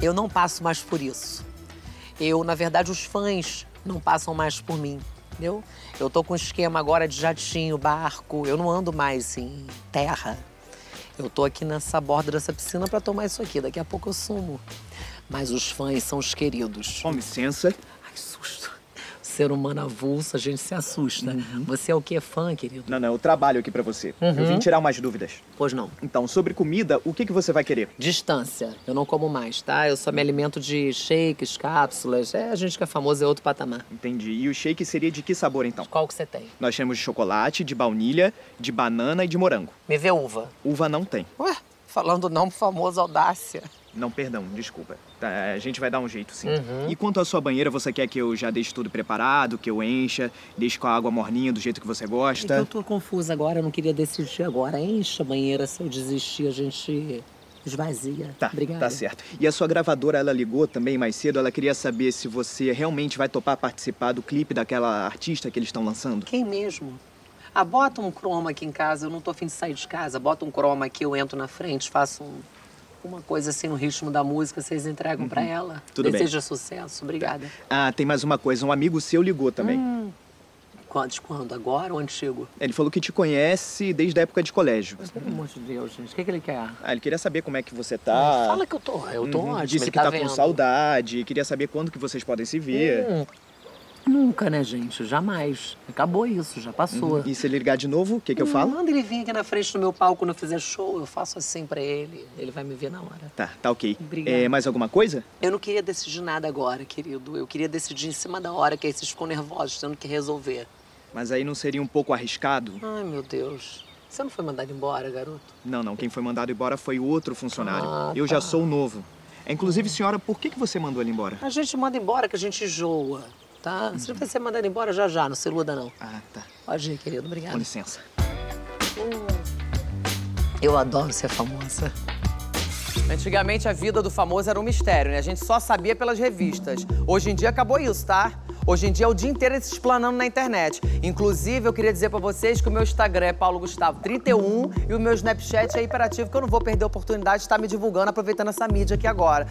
Eu não passo mais por isso. Na verdade, os fãs não passam mais por mim, entendeu? Eu tô com um esquema agora de jatinho, barco, eu não ando mais em terra. Eu tô aqui nessa borda dessa piscina pra tomar isso aqui, daqui a pouco eu sumo. Mas os fãs são os queridos. Com licença. Ai, susto. Ser humano avulso, a gente se assusta. Você é o que? Fã, querido? Não, eu trabalho aqui pra você. Eu vim tirar umas dúvidas. Pois não. Então, sobre comida, o que você vai querer? Distância. Eu não como mais, tá? Eu só me alimento de shakes, cápsulas. A gente que é famoso é outro patamar. Entendi. E o shake seria de que sabor, então? Qual que você tem? Nós temos de chocolate, de baunilha, de banana e de morango. Me vê uva. Uva não tem. Ué, falando não, famoso audácia. Não, perdão, desculpa. Tá, a gente vai dar um jeito, sim. E quanto à sua banheira, você quer que eu já deixe tudo preparado, que eu encha, deixe com a água morninha do jeito que você gosta? É que eu tô confusa agora, eu não queria decidir agora. Encha a banheira, se eu desistir, a gente esvazia. Tá, obrigada. Tá certo. E a sua gravadora, ela ligou também mais cedo, ela queria saber se você realmente vai topar participar do clipe daquela artista que eles estão lançando. Quem mesmo? Bota um croma aqui em casa, eu não tô afim de sair de casa. Bota um croma aqui, eu entro na frente, faço um... Uma coisa assim, no ritmo da música, vocês entregam pra ela. Tudo bem. Deseja sucesso. Obrigada. Ah, tem mais uma coisa. Um amigo seu ligou também. De quando? Agora ou antigo? Ele falou que te conhece desde a época de colégio. Mas, pelo amor de Deus, gente. O que ele quer? Ele queria saber como é que você tá. Fala que eu tô. Eu tô ótimo. Disse que tá com saudade. Queria saber quando que vocês podem se ver. Nunca, né, gente? Jamais. Acabou isso, já passou. E se ele ligar de novo, o que eu falo? Manda ele vir aqui na frente do meu palco quando eu fizer show, eu faço assim pra ele. Ele vai me ver na hora. Tá, tá ok. Obrigada. Mais alguma coisa? Eu não queria decidir nada agora, querido. Eu queria decidir em cima da hora, que aí vocês ficam nervosos, tendo que resolver. Mas aí não seria um pouco arriscado? Ai, meu Deus. Você não foi mandado embora, garoto? Não, não. Quem foi mandado embora foi outro funcionário. Eu já sou o novo. Inclusive, senhora, por que você mandou ele embora? A gente manda embora que a gente enjoa. Tá? Você vai ser mandado embora já, não se iluda, não. Ah, tá. Pode ir, querido. Obrigada. Com licença. Eu adoro ser famosa. Antigamente, a vida do famoso era um mistério, né? A gente só sabia pelas revistas. Hoje em dia, acabou isso, tá? Hoje em dia, é o dia inteiro ele se explanando na internet. Inclusive, eu queria dizer pra vocês que o meu Instagram é Paulo Gustavo 31 e o meu Snapchat é hiperativo, que eu não vou perder a oportunidade de estar me divulgando, aproveitando essa mídia aqui agora.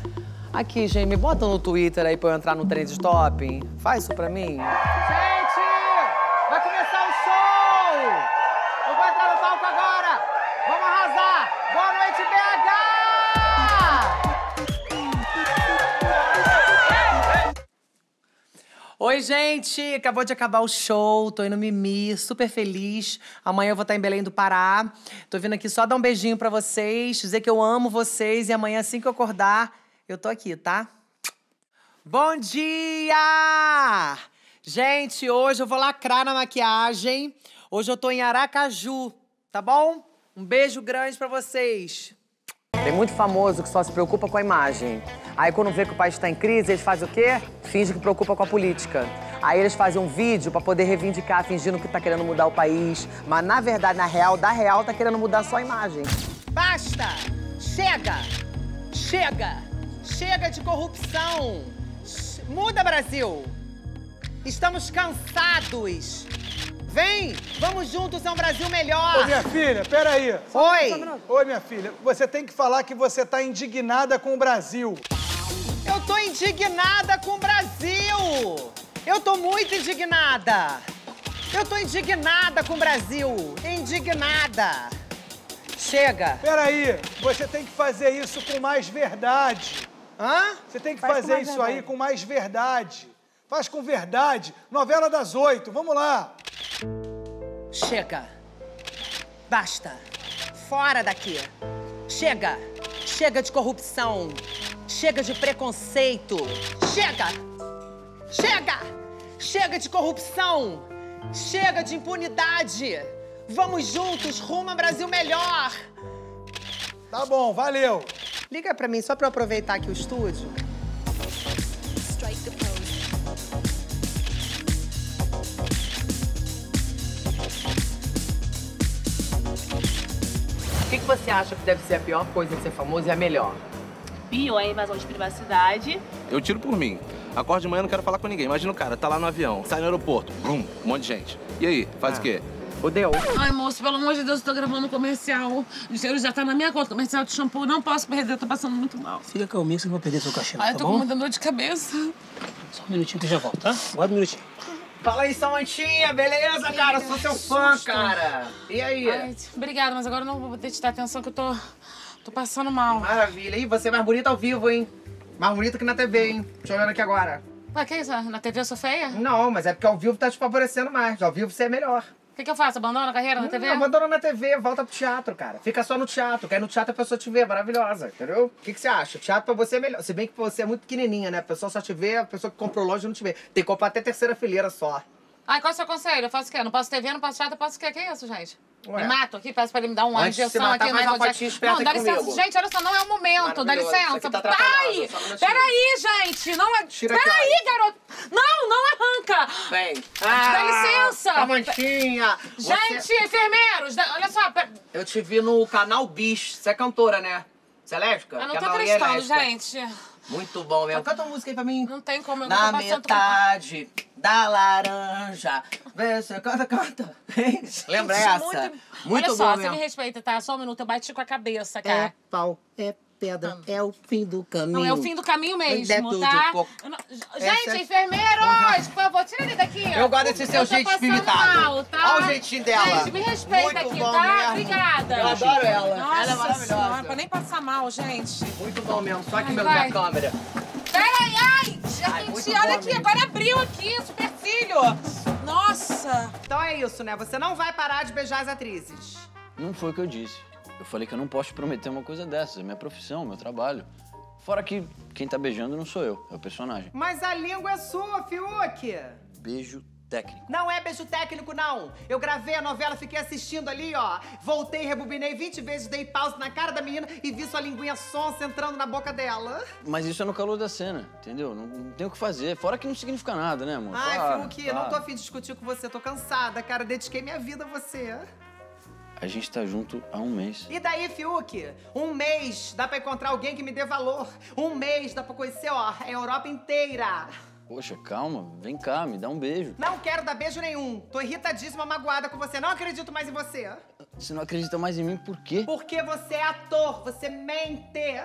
Aqui, gente, me bota no Twitter aí pra eu entrar no Trend Topping. Faz isso pra mim. Gente, vai começar o show! Eu vou entrar no palco agora! Vamos arrasar! Boa noite, BH! Oi, gente! Acabou de acabar o show, tô indo mimir, super feliz. Amanhã eu vou estar em Belém do Pará. Tô vindo aqui só dar um beijinho pra vocês, dizer que eu amo vocês e amanhã, assim que eu acordar, eu tô aqui, tá? Bom dia! Gente, hoje eu vou lacrar na maquiagem. Hoje eu tô em Aracaju, tá bom? Um beijo grande pra vocês. Tem muito famoso que só se preocupa com a imagem. Aí quando vê que o país tá em crise, eles fazem o quê? Finge que preocupa com a política. Aí eles fazem um vídeo pra poder reivindicar, fingindo que tá querendo mudar o país. Mas na verdade, na real, tá querendo mudar só a imagem. Basta! Chega! Chega! Chega de corrupção! Muda, Brasil! Estamos cansados! Vem! Vamos juntos a um Brasil melhor! Ô, minha filha, peraí! Oi! Oi, minha filha, você tem que falar que você tá indignada com o Brasil! Eu tô indignada com o Brasil! Eu tô muito indignada! Eu tô indignada com o Brasil! Indignada! Chega! Peraí, você tem que fazer isso com mais verdade! Hã? Você tem que fazer isso aí com mais verdade. Faz com verdade. Novela das 8, vamos lá. Chega. Basta. Fora daqui. Chega. Chega de corrupção. Chega de preconceito. Chega. Chega. Chega de corrupção. Chega de impunidade. Vamos juntos rumo a Brasil melhor. Tá bom, valeu. Liga pra mim, só pra eu aproveitar aqui o estúdio. O que você acha que deve ser a pior coisa de ser famoso e a melhor? Pior é a invasão de privacidade. Eu tiro por mim. Acordo de manhã, não quero falar com ninguém. Imagina o cara, tá lá no avião, sai no aeroporto, brum, um monte de gente. E aí, faz o quê? Fodeu. Ai, moço, pelo amor de Deus, eu tô gravando um comercial. O dinheiro já tá na minha conta. Comercial de shampoo, não posso perder, eu tô passando muito mal. Fica calminha, você não vai perder seu cachê, tá bom? Ai, eu tô com muita dor de cabeça. Só um minutinho que eu já volto, tá? Guarda um minutinho. Fala aí, Samantinha, beleza, cara? Sou seu fã, cara. E aí? Ai, obrigada, mas agora eu não vou poder te dar atenção que eu tô passando mal. Maravilha. E você é mais bonita ao vivo, hein? Mais bonita que na TV, hein? Te olhando aqui agora. Ué, que isso? Na TV eu sou feia? Não, mas é porque ao vivo tá te favorecendo mais. Ao vivo você é melhor. O que eu faço? Abandona a carreira na TV? Não, abandona na TV, volta pro teatro, cara. Fica só no teatro, que aí no teatro a pessoa te vê, é maravilhosa, entendeu? O que você acha? O teatro pra você é melhor. Se bem que você é muito pequenininha, né? A pessoa só te vê, a pessoa que comprou loja não te vê. Tem que comprar até terceira fileira só. Ai, qual é o seu conselho? Eu faço o quê? Eu não posso TV, não posso teatro, eu posso o quê? Que é isso, gente? Ué. Me mato aqui, peço pra ele me dar uma injeção aqui, mais uma Jackson. Não, dá licença, comigo. Gente, olha só, não é o momento, dá licença. Tá ai, peraí, gente, não é... Peraí, garoto. Não, não arranca. Vem. Ah, dá licença. Samantinha. Gente, você... enfermeiros, olha só. Eu te vi no canal Bis, você é cantora, né? Você é lésbica? Eu não tô acreditando, gente. Muito bom mesmo. Canta uma música aí pra mim. Não tem como, eu não tô passando... Na metade da laranja. Vê, você canta, canta. Lembra essa? Muito bom mesmo. Olha só, você me respeita, tá? Só um minuto, eu bati com a cabeça, cara. É pau, é pedra, é o fim do caminho. Não, é o fim do caminho mesmo, tá? Não... Gente, essa... enfermeiros, por favor, tira ele daqui. Eu gosto desse seu jeito espimitado. Tá? Olha o jeitinho dela. Gente, me respeita muito aqui, tá? Mesmo. Obrigada. Eu adoro ela. Nossa, ela é maravilhosa. Não pra nem passar mal, gente. Muito bom mesmo, só que meu minha câmera. Peraí, ai! Gente, olha aqui, agora abriu aqui, supercílio. Nossa. Então é isso, né? Você não vai parar de beijar as atrizes. Não foi o que eu disse. Eu falei que eu não posso te prometer uma coisa dessas, é minha profissão, meu trabalho. Fora que quem tá beijando não sou eu, é o personagem. Mas a língua é sua, Fiuk! Beijo técnico. Não é beijo técnico, não! Eu gravei a novela, fiquei assistindo ali, ó. Voltei, rebobinei 20 vezes, dei pausa na cara da menina e vi sua linguinha sonsa entrando na boca dela. Mas isso é no calor da cena, entendeu? Não tem o que fazer. Fora que não significa nada, né, amor? Ai, para, Fiuk, para. Não tô afim de discutir com você, tô cansada, cara. Dediquei minha vida a você. A gente tá junto há um mês. E daí, Fiuk? Um mês dá pra encontrar alguém que me dê valor. Um mês dá pra conhecer, ó, a Europa inteira. Poxa, calma. Vem cá, me dá um beijo. Não quero dar beijo nenhum. Tô irritadíssima, magoada com você. Não acredito mais em você. Você não acredita mais em mim por quê? Porque você é ator, você mente.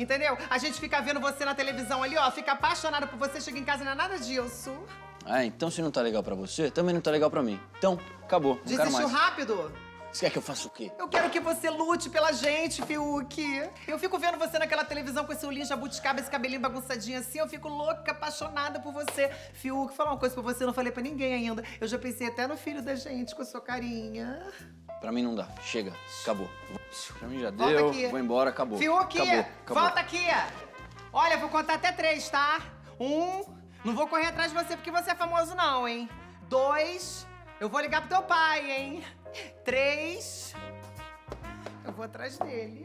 Entendeu? A gente fica vendo você na televisão ali, ó, fica apaixonada por você, chega em casa e não é nada disso. Ah, então se não tá legal pra você, também não tá legal pra mim. Então, acabou. Não quero mais. Desistiu rápido. Você quer que eu faça o quê? Eu quero que você lute pela gente, Fiuk. Eu fico vendo você naquela televisão com esse olhinho jabuticaba, esse cabelinho bagunçadinho assim. Eu fico louca, apaixonada por você. Fiuk, falar uma coisa pra você, eu não falei pra ninguém ainda. Eu já pensei até no filho da gente, com a sua carinha. Pra mim não dá. Chega. Acabou. Pra mim já volta deu. Aqui. Vou embora. Acabou. Fiuk, acabou. Acabou. Volta aqui. Olha, vou contar até 3, tá? 1. Não vou correr atrás de você porque você é famoso não, hein? 2. Eu vou ligar pro teu pai, hein? 3. Eu vou atrás dele.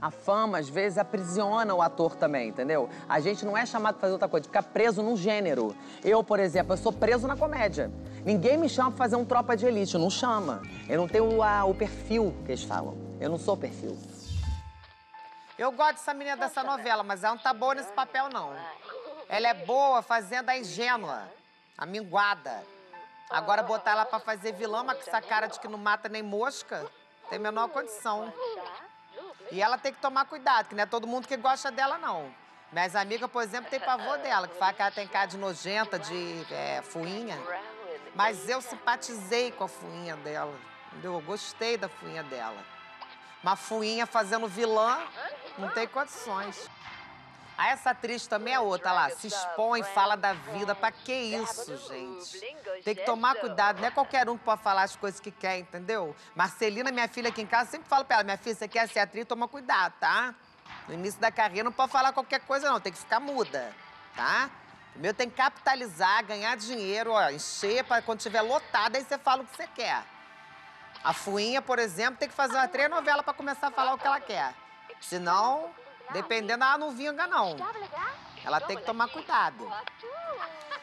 A fama, às vezes, aprisiona o ator também, entendeu? A gente não é chamado pra fazer outra coisa, ficar preso num gênero. Eu, por exemplo, eu sou preso na comédia. Ninguém me chama pra fazer um Tropa de Elite, não chama. Eu não tenho o perfil que eles falam. Eu não sou o perfil. Eu gosto dessa menina dessa novela, mas ela não tá boa nesse papel, não. Ela é boa fazendo a ingênua, a minguada. Agora botar ela pra fazer vilã, mas com essa cara de que não mata nem mosca, tem menor condição. E ela tem que tomar cuidado, que não é todo mundo que gosta dela, não. Minhas amigas, por exemplo, tem pavor dela, que fala que ela tem cara de nojenta, de fuinha. Mas eu simpatizei com a fuinha dela, entendeu? Eu gostei da fuinha dela. Uma fuinha fazendo vilã, não tem condições. Ah, essa atriz também é outra, lá, se expõe, fala da vida, pra que isso, gente? Tem que tomar cuidado, não é qualquer um que pode falar as coisas que quer, entendeu? Marcelina, minha filha aqui em casa, sempre fala pra ela, minha filha, você quer ser atriz, toma cuidado, tá? No início da carreira não pode falar qualquer coisa não, tem que ficar muda, tá? Primeiro tem que capitalizar, ganhar dinheiro, ó, encher, pra quando tiver lotada, aí você fala o que você quer. A Fuinha, por exemplo, tem que fazer uma 3 novelas pra começar a falar o que ela quer, senão... Dependendo, ela não vinga, não. Ela tem que tomar cuidado.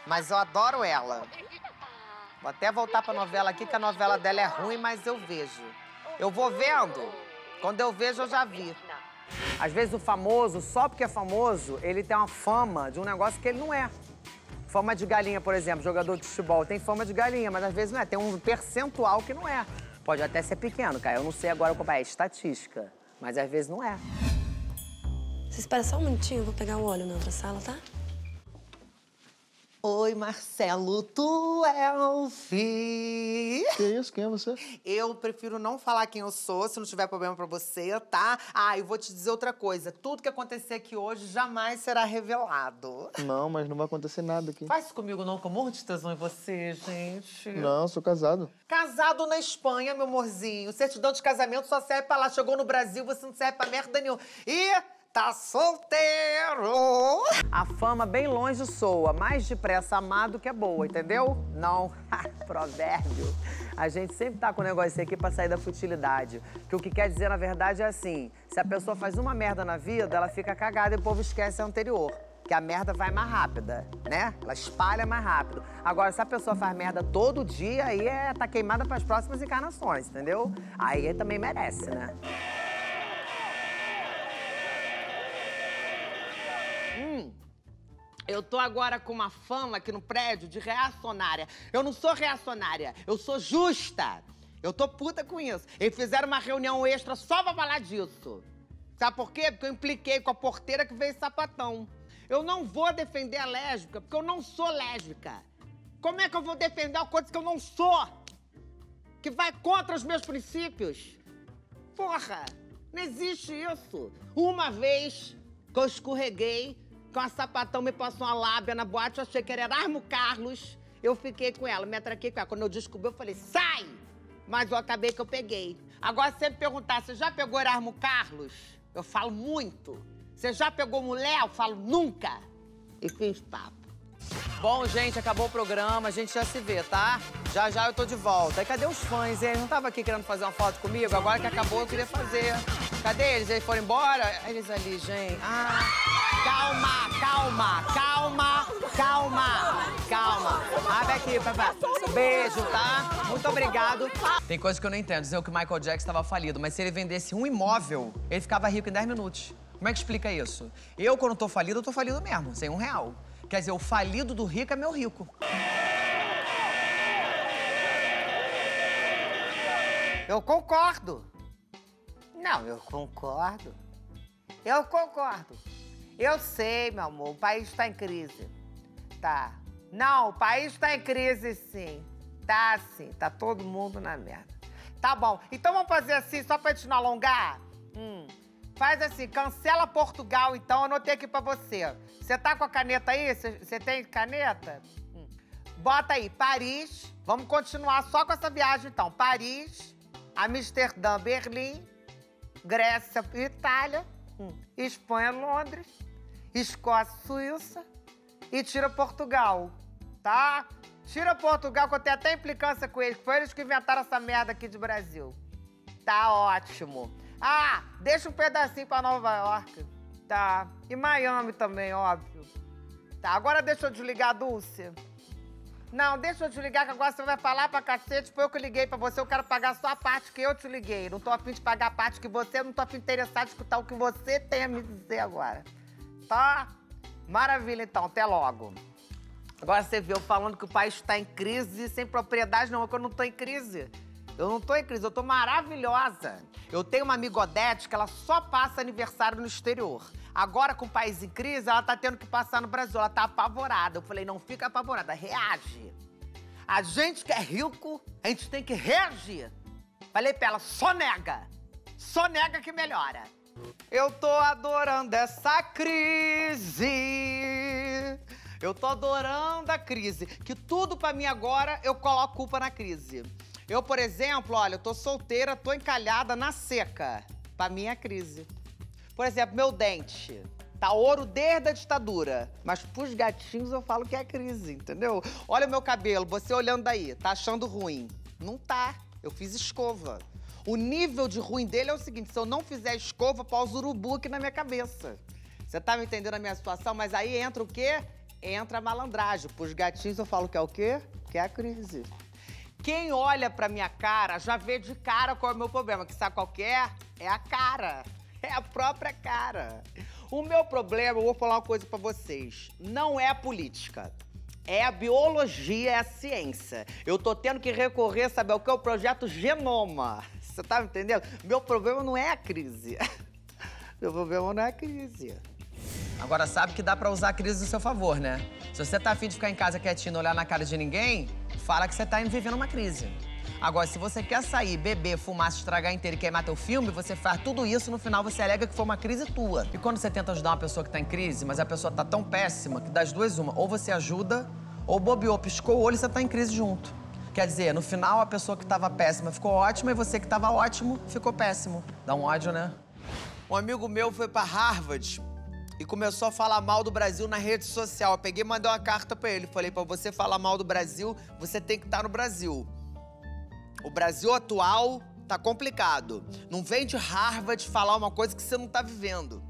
Mas eu adoro ela. Vou até voltar pra novela aqui, que a novela dela é ruim, mas eu vejo. Eu vou vendo. Quando eu vejo, eu já vi. Às vezes, o famoso, só porque é famoso, ele tem uma fama de um negócio que ele não é. Fama de galinha, por exemplo, jogador de futebol tem fama de galinha, mas às vezes não é. Tem um percentual que não é. Pode até ser pequeno, cara. Eu não sei agora como é estatística, mas às vezes não é. Você espera só um minutinho, eu vou pegar o óleo na outra sala, tá? Oi, Marcelo, tu é o Fi. Que isso? Quem é você? Eu prefiro não falar quem eu sou, se não tiver problema pra você, tá? Ah, eu vou te dizer outra coisa. Tudo que acontecer aqui hoje jamais será revelado. Não, mas não vai acontecer nada aqui. Faz isso comigo não, que eu morro de tesão em você, gente. Não, sou casado. Casado na Espanha, meu amorzinho. Certidão de casamento só serve pra lá. Chegou no Brasil, você não serve pra merda nenhuma. E... tá solteiro! A fama bem longe soa, mais depressa amado que é boa, entendeu? Não. Provérbio. A gente sempre tá com um negócio aqui pra sair da futilidade. Que o que quer dizer, na verdade, é assim. Se a pessoa faz uma merda na vida, ela fica cagada e o povo esquece a anterior. Que a merda vai mais rápida, né? Ela espalha mais rápido. Agora, se a pessoa faz merda todo dia, aí tá queimada pras próximas encarnações, entendeu? Aí também merece, né? Eu tô agora com uma fama aqui no prédio de reacionária. Eu não sou reacionária, eu sou justa. Eu tô puta com isso. Eles fizeram uma reunião extra só pra falar disso. Sabe por quê? Porque eu impliquei com a porteira que veio sapatão. Eu não vou defender a lésbica, porque eu não sou lésbica. Como é que eu vou defender uma coisa que eu não sou? Que vai contra os meus princípios? Porra, não existe isso. Uma vez que eu escorreguei, com a sapatão me passou uma lábia na boate, eu achei que era Erasmo Carlos. Eu fiquei com ela, me atraquei com ela. Quando eu descobri, eu falei, sai! Mas eu acabei que eu peguei. Agora, se você me perguntar, você já pegou Erasmo Carlos? Eu falo muito. Você já pegou mulher? Eu falo nunca. E fiz papo. Bom, gente, acabou o programa, a gente já se vê, tá? Já, já eu tô de volta. E cadê os fãs, hein? Não tava aqui querendo fazer uma foto comigo? Agora que acabou, eu queria fazer. Cadê eles? Eles foram embora? Eles ali, gente. Ah... calma, calma, calma, calma, calma. Abre aqui, papai. Beijo, tá? Muito obrigado. Tem coisa que eu não entendo. Dizer que o Michael Jackson estava falido, mas se ele vendesse um imóvel, ele ficava rico em 10 minutos. Como é que explica isso? Eu, quando tô falido mesmo, sem R$1. Quer dizer, o falido do rico é meu rico. Eu concordo. Não, eu concordo. Eu concordo. Eu sei, meu amor, o país está em crise, tá? Não, o país está em crise, sim. Tá, sim, tá todo mundo na merda. Tá bom, então vamos fazer assim, só pra gente não alongar? Faz assim, cancela Portugal, então, anotei aqui pra você. Você tá com a caneta aí? Você tem caneta? Bota aí, Paris, vamos continuar só com essa viagem, então. Paris, Amsterdã, Berlim, Grécia, Itália... Espanha, Londres, Escócia, Suíça e tira Portugal, tá? Tira Portugal, que eu tenho até implicância com eles, que foi eles que inventaram essa merda aqui de Brasil. Tá ótimo. Ah, deixa um pedacinho pra Nova York, tá? E Miami também, óbvio. Tá, agora deixa eu desligar a Dulce. Não, deixa eu desligar, que agora você vai falar pra cacete. Foi eu que liguei pra você, eu quero pagar só a parte que eu te liguei. Não tô a fim de pagar a parte que você, não tô a fim interessado em escutar o que você tem a me dizer agora. Tá? Maravilha, então. Até logo. Agora você viu falando que o país tá em crise, sem propriedade não, é que eu não tô em crise. Eu não tô em crise, eu tô maravilhosa. Eu tenho uma amiga Odete que ela só passa aniversário no exterior. Agora, com o país em crise, ela tá tendo que passar no Brasil. Ela tá apavorada. Eu falei, não fica apavorada, reage. A gente que é rico, a gente tem que reagir. Falei pra ela, só nega que melhora. Eu tô adorando essa crise. Eu tô adorando a crise. Que tudo pra mim agora, eu coloco culpa na crise. Eu, por exemplo, olha, eu tô solteira, tô encalhada na seca. Pra mim é crise. Por exemplo, meu dente tá ouro desde a ditadura, mas pros gatinhos eu falo que é crise, entendeu? Olha o meu cabelo, você olhando aí, tá achando ruim? Não tá, eu fiz escova. O nível de ruim dele é o seguinte, se eu não fizer escova, pausa o urubu aqui na minha cabeça. Você tá me entendendo a minha situação? Mas aí entra o quê? Entra a malandragem. Pros gatinhos eu falo que é o quê? Que é a crise. Quem olha pra minha cara já vê de cara qual é o meu problema, que sabe qual que é? É a cara. É a própria cara. O meu problema, eu vou falar uma coisa pra vocês, não é política. É a biologia, é a ciência. Eu tô tendo que recorrer, sabe, ao que é o projeto Genoma. Você tá me entendendo? Meu problema não é a crise. Meu problema não é a crise. Agora sabe que dá pra usar a crise do seu favor, né? Se você tá afim de ficar em casa quietinho, não olhar na cara de ninguém, fala que você tá vivendo uma crise. Agora, se você quer sair, beber, fumar, se estragar inteiro e queimar teu filme, você faz tudo isso, no final você alega que foi uma crise tua. E quando você tenta ajudar uma pessoa que tá em crise, mas a pessoa tá tão péssima que das duas uma, ou você ajuda, ou bobeou, piscou o olho e você tá em crise junto. Quer dizer, no final a pessoa que tava péssima ficou ótima e você que tava ótimo ficou péssimo. Dá um ódio, né? Um amigo meu foi pra Harvard e começou a falar mal do Brasil na rede social. Eu peguei e mandei uma carta pra ele. Falei, pra você falar mal do Brasil, você tem que estar no Brasil. O Brasil atual tá complicado. Não vem de Harvard falar uma coisa que você não tá vivendo.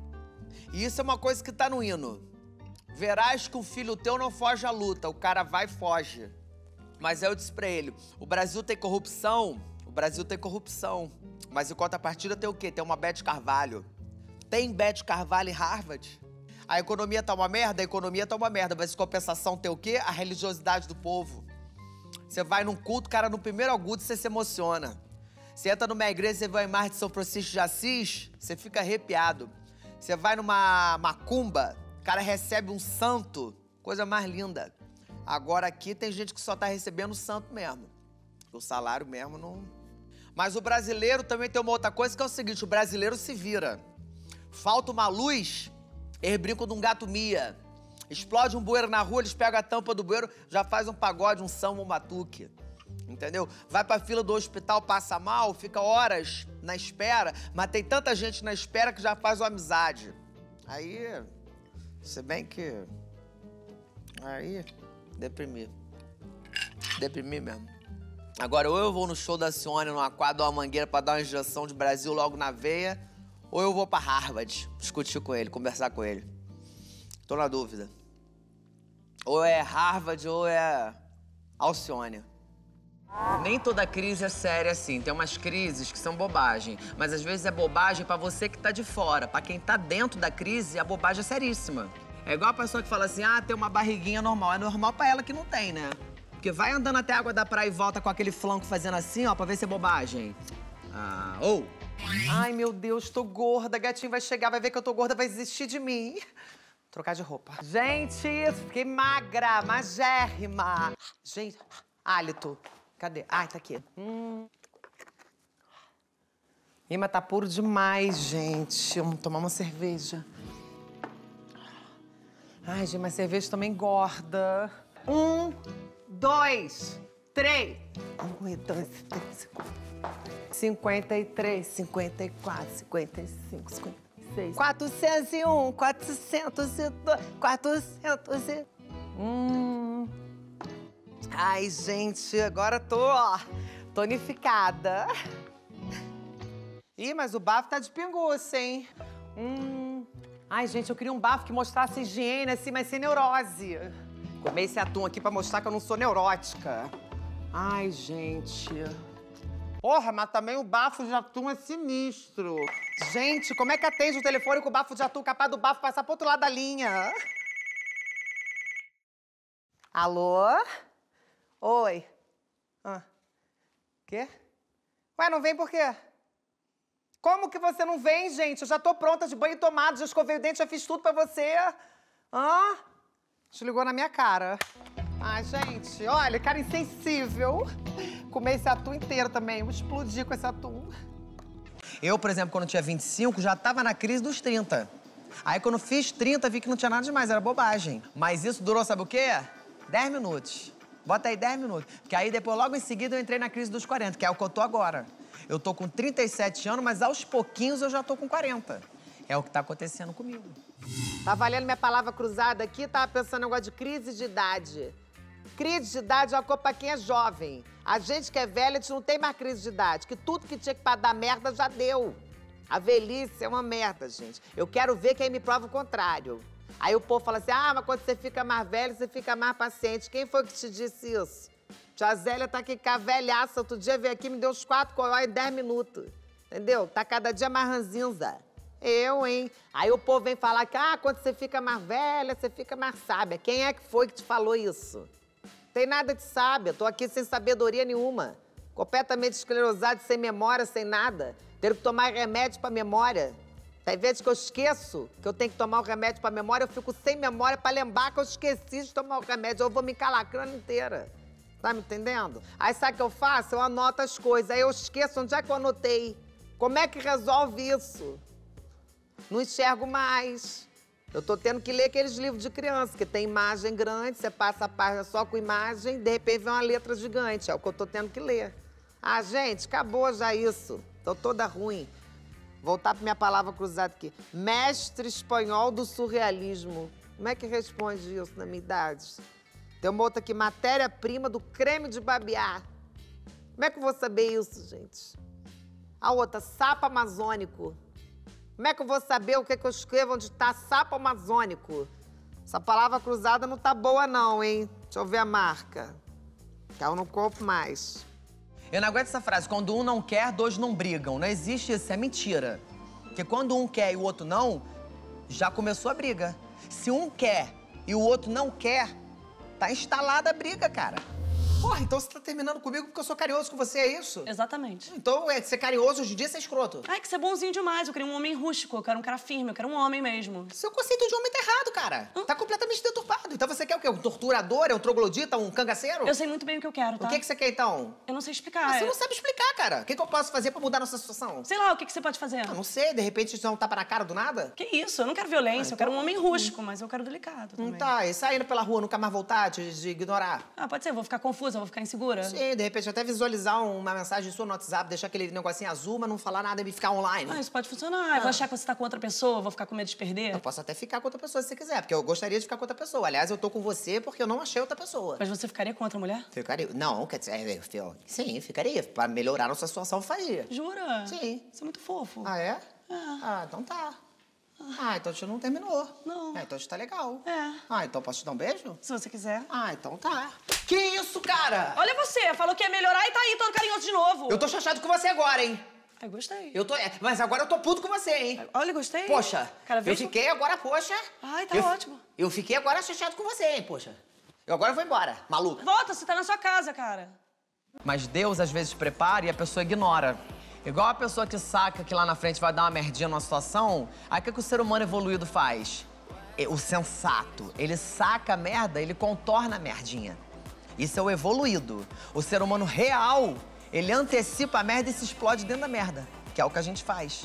E isso é uma coisa que tá no hino. Verás que um filho teu não foge à luta. O cara vai e foge. Mas aí eu disse pra ele, o Brasil tem corrupção? O Brasil tem corrupção. Mas em contrapartida tem o quê? Tem uma Beth Carvalho. Tem Beth Carvalho em Harvard? A economia tá uma merda? A economia tá uma merda. Mas em compensação tem o quê? A religiosidade do povo. Você vai num culto, cara, no primeiro agudo, você se emociona. Você entra numa igreja, você vê uma imagem de São Francisco de Assis, você fica arrepiado. Você vai numa macumba, o cara recebe um santo, coisa mais linda. Agora aqui tem gente que só tá recebendo o santo mesmo. O salário mesmo não... Mas o brasileiro também tem uma outra coisa, que é o seguinte, o brasileiro se vira. Falta uma luz, eles brincam de um gato mia. Explode um bueiro na rua, eles pegam a tampa do bueiro, já faz um pagode, um samba, um batuque. Entendeu? Vai pra fila do hospital, passa mal, fica horas na espera, mas tem tanta gente na espera que já faz uma amizade. Aí, se bem que... Aí, deprimi mesmo. Agora, ou eu vou no show da Alcione, numa quadra ou uma mangueira pra dar uma injeção de Brasil logo na veia, ou eu vou pra Harvard discutir com ele, conversar com ele. Tô na dúvida. Ou é Harvard ou é Alcione. Nem toda crise é séria assim. Tem umas crises que são bobagem. Mas às vezes é bobagem pra você que tá de fora. Pra quem tá dentro da crise, a bobagem é seríssima. É igual a pessoa que fala assim, ah, tem uma barriguinha normal. É normal pra ela que não tem, né? Porque vai andando até a água da praia e volta com aquele flanco fazendo assim, ó, pra ver se é bobagem. Ah, ou... Ai, meu Deus, tô gorda. Gatinho vai chegar, vai ver que eu tô gorda, vai desistir de mim. Trocar de roupa. Gente, isso, fiquei magra, magérrima. Gente, hálito. Cadê? Ai, tá aqui. Ima tá puro demais, gente. Vamos tomar uma cerveja. Ai, gente, mas cerveja também engorda. 1, 2, 3. 1, 2, 3, 53, 54, 55, 50. 401, 402, 400 e... Ai, gente, agora tô, ó, tonificada. Ih, mas o bafo tá de pinguça, hein? Ai, gente, eu queria um bafo que mostrasse higiene, assim, mas sem neurose. Comei esse atum aqui pra mostrar que eu não sou neurótica. Ai, gente... Porra, mas também o bafo de atum é sinistro. Gente, como é que atende o telefone com o bafo de atum, capaz do bafo passar pro outro lado da linha? Alô? Oi. Ah. Quê? Ué, não vem por quê? Como que você não vem, gente? Eu já tô pronta de banho tomado, já escovei o dente, já fiz tudo pra você. Hã? Desligou na minha cara. Ai, gente, olha, cara insensível. Comer esse atum inteiro também, vou explodir com esse atum. Eu, por exemplo, quando eu tinha 25, já tava na crise dos 30. Aí quando eu fiz 30, vi que não tinha nada demais, era bobagem. Mas isso durou, sabe o quê? 10 minutos. Bota aí 10 minutos. Porque aí depois, logo em seguida, eu entrei na crise dos 40, que é o que eu tô agora. Eu tô com 37 anos, mas aos pouquinhos eu já tô com 40. É o que tá acontecendo comigo. Tá valendo minha palavra cruzada aqui, tava pensando em negócio de crise de idade. Crise de idade é uma coisa pra quem é jovem. A gente que é velha, a gente não tem mais crise de idade, que tudo que tinha que dar merda já deu. A velhice é uma merda, gente. Eu quero ver quem me prova o contrário. Aí o povo fala assim, ah, mas quando você fica mais velho, você fica mais paciente. Quem foi que te disse isso? Tia Zélia tá aqui com a velhaça, outro dia veio aqui e me deu uns 4 coió em 10 minutos. Entendeu? Tá cada dia mais ranzinza. Eu, hein? Aí o povo vem falar que, ah, quando você fica mais velha, você fica mais sábia. Quem é que foi que te falou isso? Tem nada de sábia, tô aqui sem sabedoria nenhuma. Completamente esclerosado, sem memória, sem nada. Tenho que tomar remédio pra memória. Tem vezes que eu esqueço que eu tenho que tomar o remédio pra memória, eu fico sem memória pra lembrar que eu esqueci de tomar o remédio, eu vou me encalacrando inteira. Tá me entendendo? Aí sabe o que eu faço? Eu anoto as coisas, aí eu esqueço onde é que eu anotei. Como é que resolve isso? Não enxergo mais. Eu tô tendo que ler aqueles livros de criança, que tem imagem grande, você passa a página só com imagem, de repente vem uma letra gigante, é o que eu tô tendo que ler. Ah, gente, acabou já isso. Tô toda ruim. Voltar pra minha palavra cruzada aqui. Mestre espanhol do surrealismo. Como é que responde isso na minha idade? Tem uma outra aqui, matéria-prima do creme de babiar. Como é que eu vou saber isso, gente? A outra, sapo amazônico. Como é que eu vou saber o que, é que eu escrevo onde tá sapo amazônico? Essa palavra cruzada não tá boa não, hein? Deixa eu ver a marca. Que eu não compro mais. Eu não aguento essa frase, quando um não quer, dois não brigam. Não existe isso, é mentira. Porque quando um quer e o outro não, já começou a briga. Se um quer e o outro não quer, tá instalada a briga, cara. Porra, então você tá terminando comigo porque eu sou carinhoso com você, é isso? Exatamente. Então, ser carinhoso hoje em dia, ser escroto. Ai, que você é bonzinho demais, eu queria um homem rústico, eu quero um cara firme, eu quero um homem mesmo. Seu conceito de homem tá errado, cara. Hã? Tá completamente deturpado. Então você quer o quê? Um torturador, um troglodita, um cangaceiro? Eu sei muito bem o que eu quero, tá? O que você quer, então? Eu não sei explicar. Mas você não sabe explicar, cara. O que eu posso fazer pra mudar nossa situação? Sei lá, o que você pode fazer? Ah, não sei, de repente você não tapa na cara do nada? Que isso, eu não quero violência, então... eu quero um homem rústico, mas eu quero delicado também. Tá, e saindo pela rua, nunca mais voltar, de ignorar? Ah, pode ser, eu vou ficar confusa. Eu vou ficar insegura. Sim, de repente até visualizar uma mensagem sua no WhatsApp, deixar aquele negocinho azul, mas não falar nada e ficar online. Ah, isso pode funcionar. Eu vou achar que você tá com outra pessoa, vou ficar com medo de perder. Eu posso até ficar com outra pessoa se você quiser, porque eu gostaria de ficar com outra pessoa. Aliás, eu tô com você porque eu não achei outra pessoa. Mas você ficaria com outra mulher? Ficaria. Não, quer dizer, sim, ficaria. Pra melhorar a nossa situação, faria. Jura? Sim. Você é muito fofo. Ah, é? É. Ah, então tá. Ah, então a gente não terminou. Não. Ah, então a gente tá legal. É. Ah, então posso te dar um beijo? Se você quiser. Ah, então tá. Que isso, cara? Olha você, falou que ia melhorar e tá aí todo carinhoso de novo. Eu tô chateado com você agora, hein? Ai, gostei. Eu tô... Mas agora eu tô puto com você, hein? Olha, gostei. Poxa, cara, eu fiquei agora, poxa. Ai, tá ótimo. Eu fiquei agora chateado com você, hein, poxa. Eu agora vou embora, maluco. Volta, você tá na sua casa, cara. Mas Deus às vezes prepara e a pessoa ignora. Igual a pessoa que saca que lá na frente vai dar uma merdinha numa situação, aí o que o ser humano evoluído faz? O sensato. Ele saca a merda, ele contorna a merdinha. Isso é o evoluído. O ser humano real, ele antecipa a merda e se explode dentro da merda, que é o que a gente faz.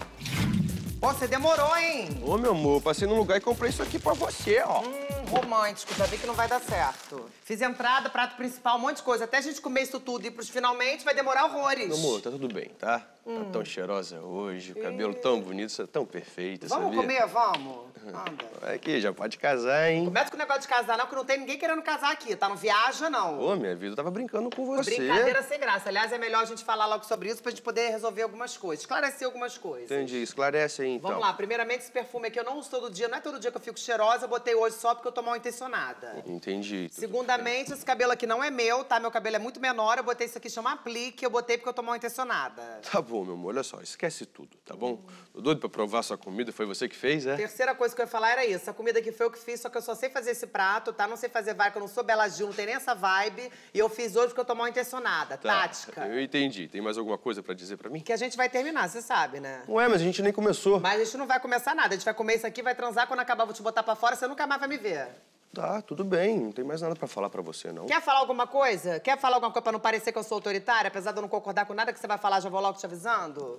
Pô, você demorou, hein? Ô, meu amor, passei num lugar e comprei isso aqui pra você, ó. Romântico, já vi que não vai dar certo. Fiz entrada, prato principal, um monte de coisa. Até a gente comer isso tudo e ir pros finalmente vai demorar horrores. Meu amor, tá tudo bem, tá? Tá tão cheirosa hoje, o cabelo tão bonito, você é tão perfeita, sabia? Vamos comer, vamos? Anda. Aqui, já pode casar, hein? Começa com o negócio de casar, não, que não tem ninguém querendo casar aqui, tá? Não viaja, não. Ô, minha vida, eu tava brincando com você. Brincadeira sem graça. Aliás, é melhor a gente falar logo sobre isso pra gente poder resolver algumas coisas, esclarecer algumas coisas. Entendi, esclarece aí, então. Vamos lá, primeiramente, esse perfume aqui eu não uso todo dia, não é todo dia que eu fico cheirosa, eu botei hoje só porque eu tô mal intencionada. Entendi. Segundamente, esse cabelo aqui não é meu, tá? Meu cabelo é muito menor, eu botei isso aqui, chama aplique, eu botei porque eu tô mal intencionada. Tá bom, meu amor, olha só, esquece tudo, tá bom? Tô doido pra provar sua comida, foi você que fez, é? Terceira coisa que eu ia falar era isso, a comida que foi eu que fiz, só que eu só sei fazer esse prato, tá? Não sei fazer vibe, que eu não sou Bela Gil, não tem nem essa vibe, e eu fiz hoje porque eu tô mal intencionada, tática. Eu entendi, tem mais alguma coisa pra dizer pra mim? Que a gente vai terminar, você sabe, né? Ué, mas a gente nem começou. Mas a gente não vai começar nada, a gente vai comer isso aqui, vai transar, quando acabar vou te botar pra fora, você nunca mais vai me ver. Tá, tudo bem. Não tem mais nada pra falar pra você, não. Quer falar alguma coisa? Quer falar alguma coisa pra não parecer que eu sou autoritária? Apesar de eu não concordar com nada que você vai falar, já vou logo te avisando.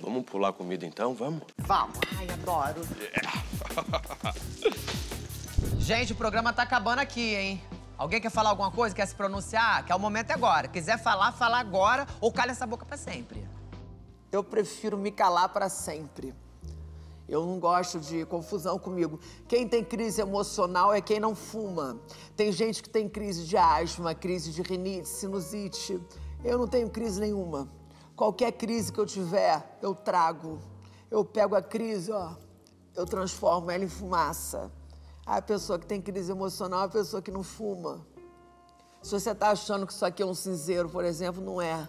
Vamos pular a comida, então? Vamos? Vamos. Ai, adoro. Gente, o programa tá acabando aqui, hein? Alguém quer falar alguma coisa? Quer se pronunciar? Que é o momento agora. Quiser falar, fala agora ou cala essa boca pra sempre. Eu prefiro me calar pra sempre. Eu não gosto de confusão comigo. Quem tem crise emocional é quem não fuma. Tem gente que tem crise de asma, crise de rinite, sinusite. Eu não tenho crise nenhuma. Qualquer crise que eu tiver, eu trago. Eu pego a crise, ó, eu transformo ela em fumaça. A pessoa que tem crise emocional é a pessoa que não fuma. Se você tá achando que isso aqui é um cinzeiro, por exemplo, não é.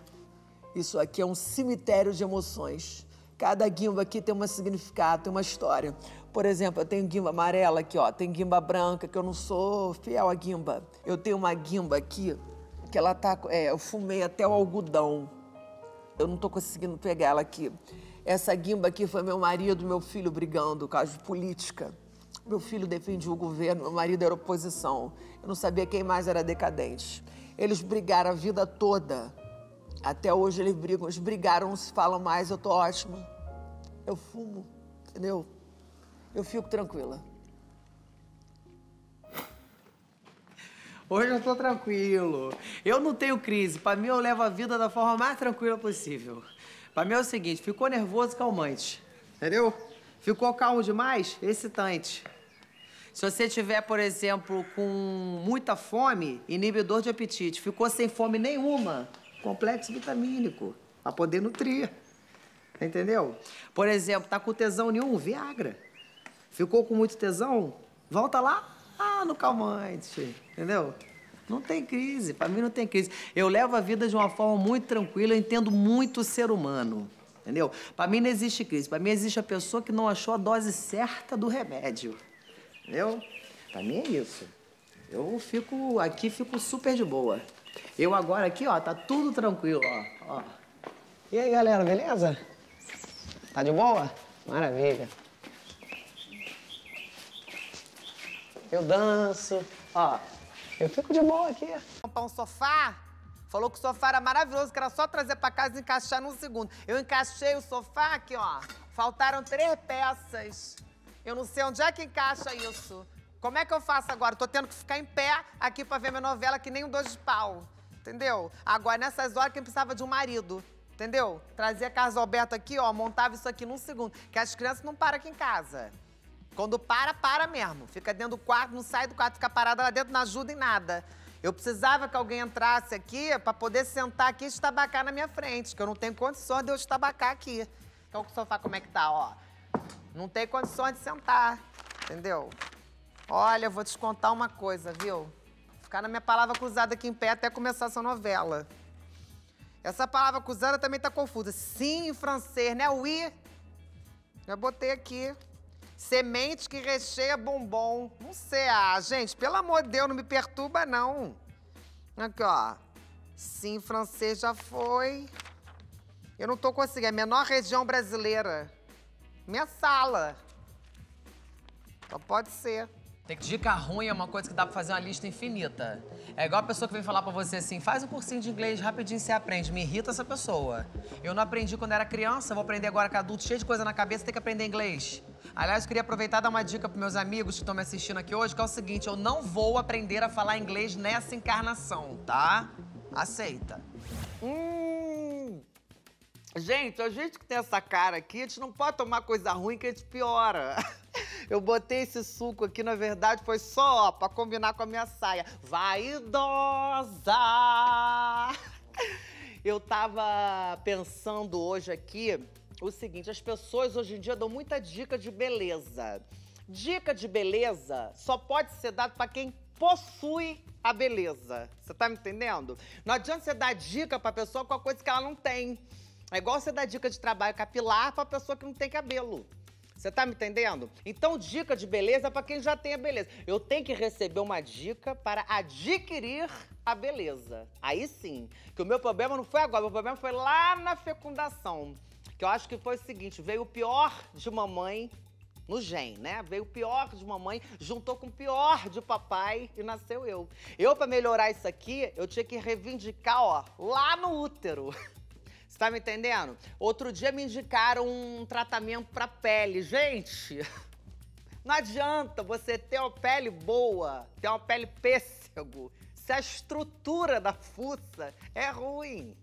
Isso aqui é um cemitério de emoções. Cada guimba aqui tem um significado, tem uma história. Por exemplo, eu tenho guimba amarela aqui, ó. Tem guimba branca, que eu não sou fiel à guimba. Eu tenho uma guimba aqui, que ela tá... eu fumei até o algodão. Eu não tô conseguindo pegar ela aqui. Essa guimba aqui foi meu marido e meu filho brigando, caso de política. Meu filho defendia o governo, meu marido era oposição. Eu não sabia quem mais era decadente. Eles brigaram a vida toda. Até hoje eles brigam, eles brigaram, não se falam mais, eu tô ótima. Eu fumo, entendeu? Eu fico tranquila. Hoje eu tô tranquilo. Eu não tenho crise. Pra mim, eu levo a vida da forma mais tranquila possível. Pra mim é o seguinte, ficou nervoso, calmante. Entendeu? Ficou calmo demais, excitante. Se você tiver, por exemplo, com muita fome, inibidor de apetite. Ficou sem fome nenhuma, complexo vitamínico, pra poder nutrir. Entendeu? Por exemplo, tá com tesão nenhum, Viagra. Ficou com muito tesão, volta lá. Ah, no calmante, entendeu? Não tem crise, pra mim não tem crise. Eu levo a vida de uma forma muito tranquila, eu entendo muito o ser humano, entendeu? Pra mim não existe crise, pra mim existe a pessoa que não achou a dose certa do remédio, entendeu? Pra mim é isso. Eu fico aqui, fico super de boa. Eu agora aqui, ó, tá tudo tranquilo, ó. E aí, galera, beleza? Tá de boa? Maravilha. Eu danço, ó, eu fico de boa aqui. Comprar um sofá, falou que o sofá era maravilhoso, que era só trazer pra casa e encaixar num segundo. Eu encaixei o sofá aqui, ó, faltaram 3 peças. Eu não sei onde é que encaixa isso. Como é que eu faço agora? Eu tô tendo que ficar em pé aqui pra ver minha novela que nem um 2 de pau, entendeu? Agora, nessas horas, quem precisava de um marido, entendeu? Trazia Carlos Alberto aqui, ó, montava isso aqui num segundo, que as crianças não param aqui em casa. Quando para, para mesmo. Fica dentro do quarto, não sai do quarto, fica parada lá dentro, não ajuda em nada. Eu precisava que alguém entrasse aqui pra poder sentar aqui e estabacar na minha frente, que eu não tenho condições de eu estabacar aqui. Então, o sofá como é que tá, ó? Não tem condições de sentar, entendeu? Olha, eu vou te contar uma coisa, viu? Ficar na minha palavra cruzada aqui em pé até começar essa novela. Essa palavra cruzada também tá confusa. Sim, em francês, né? Oui. Já botei aqui. Semente que recheia bombom. Não sei, gente, pelo amor de Deus, não me perturba, não. Aqui, ó. Sim, francês já foi. Eu não tô conseguindo. É a menor região brasileira. Minha sala. Só pode ser. Tem que dica ruim é uma coisa que dá pra fazer uma lista infinita. É igual a pessoa que vem falar pra você assim, faz um cursinho de inglês, rapidinho você aprende. Me irrita essa pessoa. Eu não aprendi quando era criança, vou aprender agora que adulto, cheio de coisa na cabeça, tem que aprender inglês. Aliás, eu queria aproveitar e dar uma dica pros meus amigos que estão me assistindo aqui hoje, que é o seguinte, eu não vou aprender a falar inglês nessa encarnação, tá? Aceita. Gente, a gente que tem essa cara aqui, a gente não pode tomar coisa ruim que a gente piora. Eu botei esse suco aqui, na verdade, foi só pra combinar com a minha saia. Vaidosa! Eu tava pensando hoje aqui o seguinte, as pessoas hoje em dia dão muita dica de beleza. Dica de beleza só pode ser dada pra quem possui a beleza. Você tá me entendendo? Não adianta você dar dica pra pessoa com a coisa que ela não tem. É igual você dar dica de trabalho capilar pra pessoa que não tem cabelo. Você tá me entendendo? Então, dica de beleza é pra quem já tem a beleza. Eu tenho que receber uma dica para adquirir a beleza. Aí sim, que o meu problema não foi agora, meu problema foi lá na fecundação. Que eu acho que foi o seguinte, veio o pior de mamãe no gene, né? Veio o pior de mamãe, juntou com o pior de papai e nasceu eu. Eu, pra melhorar isso aqui, eu tinha que reivindicar, ó, lá no útero. Você tá me entendendo? Outro dia me indicaram um tratamento pra pele. Gente, não adianta você ter uma pele boa, ter uma pele pêssego, se a estrutura da fuça é ruim,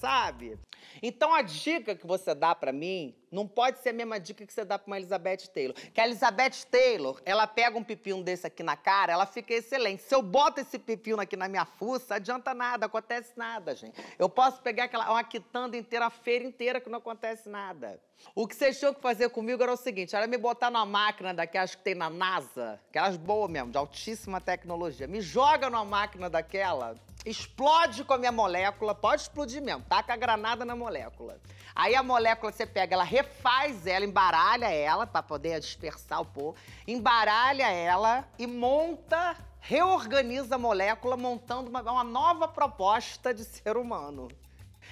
sabe? Então a dica que você dá pra mim não pode ser a mesma dica que você dá pra uma Elizabeth Taylor. Que a Elizabeth Taylor, ela pega um pepino desse aqui na cara, ela fica excelente. Se eu boto esse pepino aqui na minha fuça, adianta nada, acontece nada, gente. Eu posso pegar uma quitanda inteira, a feira inteira, que não acontece nada. O que vocês tinham que fazer comigo era o seguinte, era me botar numa máquina daquelas que tem na NASA, aquelas boas mesmo, de altíssima tecnologia. Me joga numa máquina daquela, explode com a minha molécula, pode explodir mesmo, taca a granada na molécula. Aí a molécula você pega, ela refaz ela, embaralha ela, pra poder dispersar o pó, embaralha ela e monta, reorganiza a molécula, montando uma nova proposta de ser humano.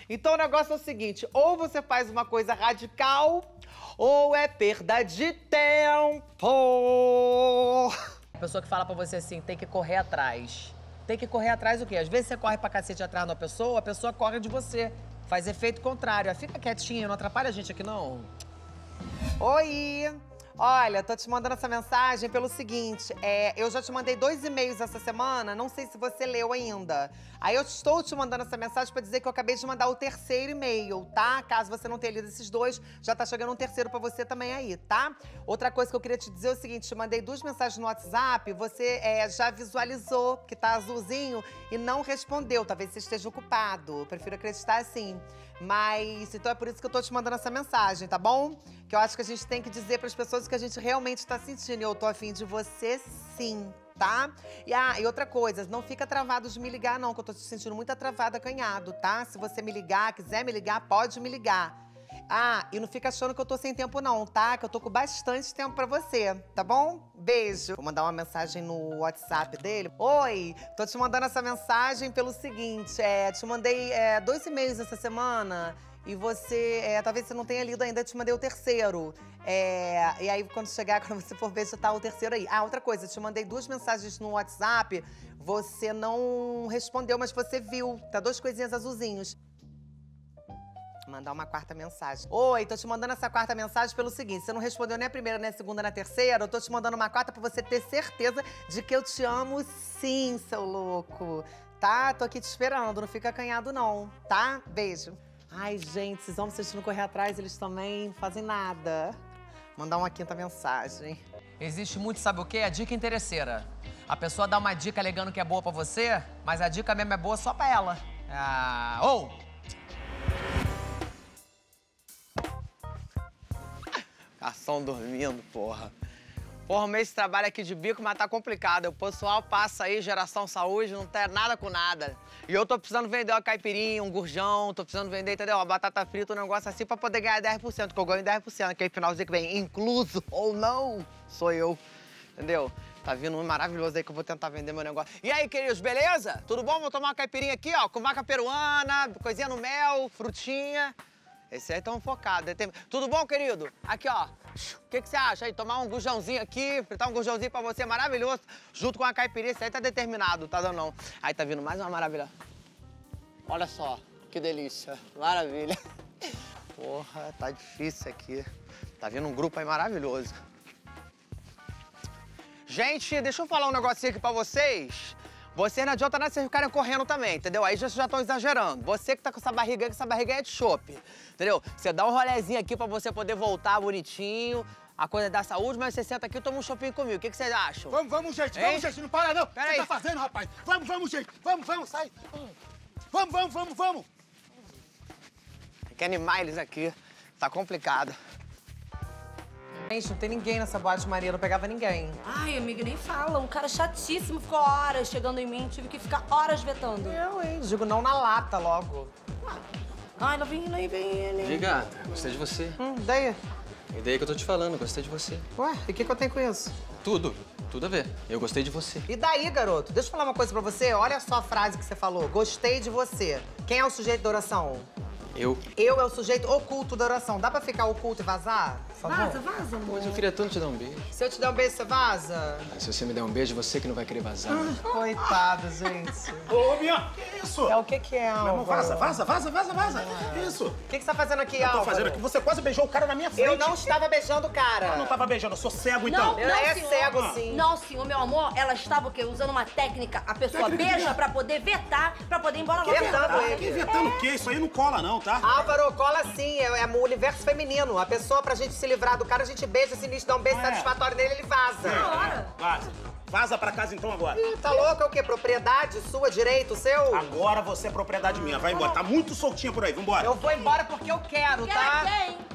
Então o negócio é o seguinte, ou você faz uma coisa radical, ou é perda de tempo. A pessoa que fala pra você assim, tem que correr atrás. Tem que correr atrás o quê? Às vezes você corre pra cacete atrás de uma pessoa, a pessoa corre de você. Faz efeito contrário. Fica quietinha, não atrapalha a gente aqui, não. Oi! Olha, tô te mandando essa mensagem pelo seguinte, eu já te mandei 2 e-mails essa semana, não sei se você leu ainda. Aí eu estou te mandando essa mensagem pra dizer que eu acabei de mandar o 3º e-mail, tá? Caso você não tenha lido esses 2, já tá chegando um 3º pra você também aí, tá? Outra coisa que eu queria te dizer é o seguinte, te mandei 2 mensagens no WhatsApp, você já visualizou que tá azulzinho e não respondeu, talvez você esteja ocupado, eu prefiro acreditar assim. Mas, então é por isso que eu tô te mandando essa mensagem, tá bom? Que eu acho que a gente tem que dizer pras pessoas que a gente realmente tá sentindo. E eu tô afim de você sim, tá? E outra coisa, não fica travado de me ligar não, que eu tô te sentindo muito atravada, acanhado, tá? Se você me ligar, quiser me ligar, pode me ligar. Ah, e não fica achando que eu tô sem tempo não, tá? Que eu tô com bastante tempo pra você, tá bom? Beijo. Vou mandar uma mensagem no WhatsApp dele. Oi, tô te mandando essa mensagem pelo seguinte, te mandei 2 e-mails essa semana e você, talvez você não tenha lido ainda, eu te mandei o 3º. E aí, quando você for ver, já tá o 3º aí. Ah, outra coisa, eu te mandei 2 mensagens no WhatsApp, você não respondeu, mas você viu. Tá 2 coisinhas azulzinhos. Mandar uma 4ª mensagem. Oi, tô te mandando essa 4ª mensagem pelo seguinte, você não respondeu nem a primeira, nem a segunda, nem a 3ª, eu tô te mandando uma 4ª pra você ter certeza de que eu te amo sim, seu louco. Tá? Tô aqui te esperando, não fica acanhado não, tá? Beijo. Ai, gente, esses homens, se eles não correr atrás, eles também não fazem nada. Mandar uma 5ª mensagem. Existe muito, sabe o quê? A dica interesseira. A pessoa dá uma dica alegando que é boa pra você, mas a dica mesmo é boa só pra ela. Ah, ou... Garçom dormindo, porra. Porra, o mês de trabalho aqui de bico, mas tá complicado. O pessoal passa aí, geração saúde, não tem nada com nada. E eu tô precisando vender uma caipirinha, um gurjão, tô precisando vender, entendeu? Uma batata frita, um negócio assim pra poder ganhar 10%, que eu ganho 10%, que aí finalzinho que vem, incluso ou não, sou eu, entendeu? Tá vindo um maravilhoso aí que eu vou tentar vender meu negócio. E aí, queridos, beleza? Tudo bom? Vou tomar uma caipirinha aqui, ó, com vaca peruana, coisinha no mel, frutinha. Esse aí tão focado. Tudo bom, querido? Aqui, ó. O que você acha? Aí, tomar um gurjãozinho aqui, fritar um gurjãozinho pra você, maravilhoso. Junto com a caipirinha, esse aí tá determinado, tá dando não. Aí tá vindo mais uma maravilha. Olha só, que delícia. Maravilha. Porra, tá difícil aqui. Tá vindo um grupo aí maravilhoso. Gente, deixa eu falar um negocinho aqui pra vocês. Vocês não adianta nada vocês ficarem correndo também, entendeu? Aí já estão exagerando. Você que tá com essa barriga aí, que essa barriga é de chope, entendeu? Você dá um rolezinho aqui pra você poder voltar bonitinho, a coisa da saúde, mas você senta aqui e toma um chopinho comigo. O que vocês acham? Vamos, gente. Hein? Vamos, gente. Não para, não. Pera aí. Tá fazendo, rapaz? Vamos, gente. Vamos, sai. Vamos. Tem que animar eles aqui. Tá complicado. Gente, não tem ninguém nessa boate, Maria, não pegava ninguém. Ai, amiga, nem fala. Um cara chatíssimo ficou horas chegando em mim, tive que ficar horas vetando. Eu, hein? Digo não na lata logo. Ai, não vem ele, não vem ele. Diga, gostei de você. Daí? E daí que eu tô te falando, gostei de você. Ué, e o que eu tenho com isso? Tudo. Tudo a ver. Eu gostei de você. E daí, garoto? Deixa eu falar uma coisa pra você. Olha só a frase que você falou. Gostei de você. Quem é o sujeito da oração? Eu. Eu é o sujeito oculto da oração. Dá pra ficar oculto e vazar? Vaza, amor. Mas eu queria tanto te dar um beijo. Se eu te der um beijo, você vaza? Ah, se você me der um beijo, você que não vai querer vazar. Né? Coitado, gente. Ô, minha, que isso? É o que é, Álvaro? Não, vaza. Ah. Que isso? O que você tá fazendo aqui, Álvaro? Eu tô fazendo aqui. Você quase beijou o cara na minha frente. Eu não estava beijando o cara. Eu não estava beijando, eu sou cego, então. Não, é cego, sim. Não, senhor, meu amor, ela estava o quê? Usando uma técnica. A pessoa beija pra poder vetar, pra poder ir embora logo. Vetando ele. Vetando o quê? Isso aí não cola, não. Tá? Álvaro, cola sim, é o universo feminino. A pessoa, pra gente se livrar do cara, a gente beija, sinistro, dá um beijo satisfatório nele, ele vaza. Vaza pra casa então agora. Ih, tá louco? É o quê? Propriedade sua, direito seu? Agora você é propriedade minha, vai embora. Tá muito soltinha por aí, vambora. Eu vou embora porque eu quero, tá?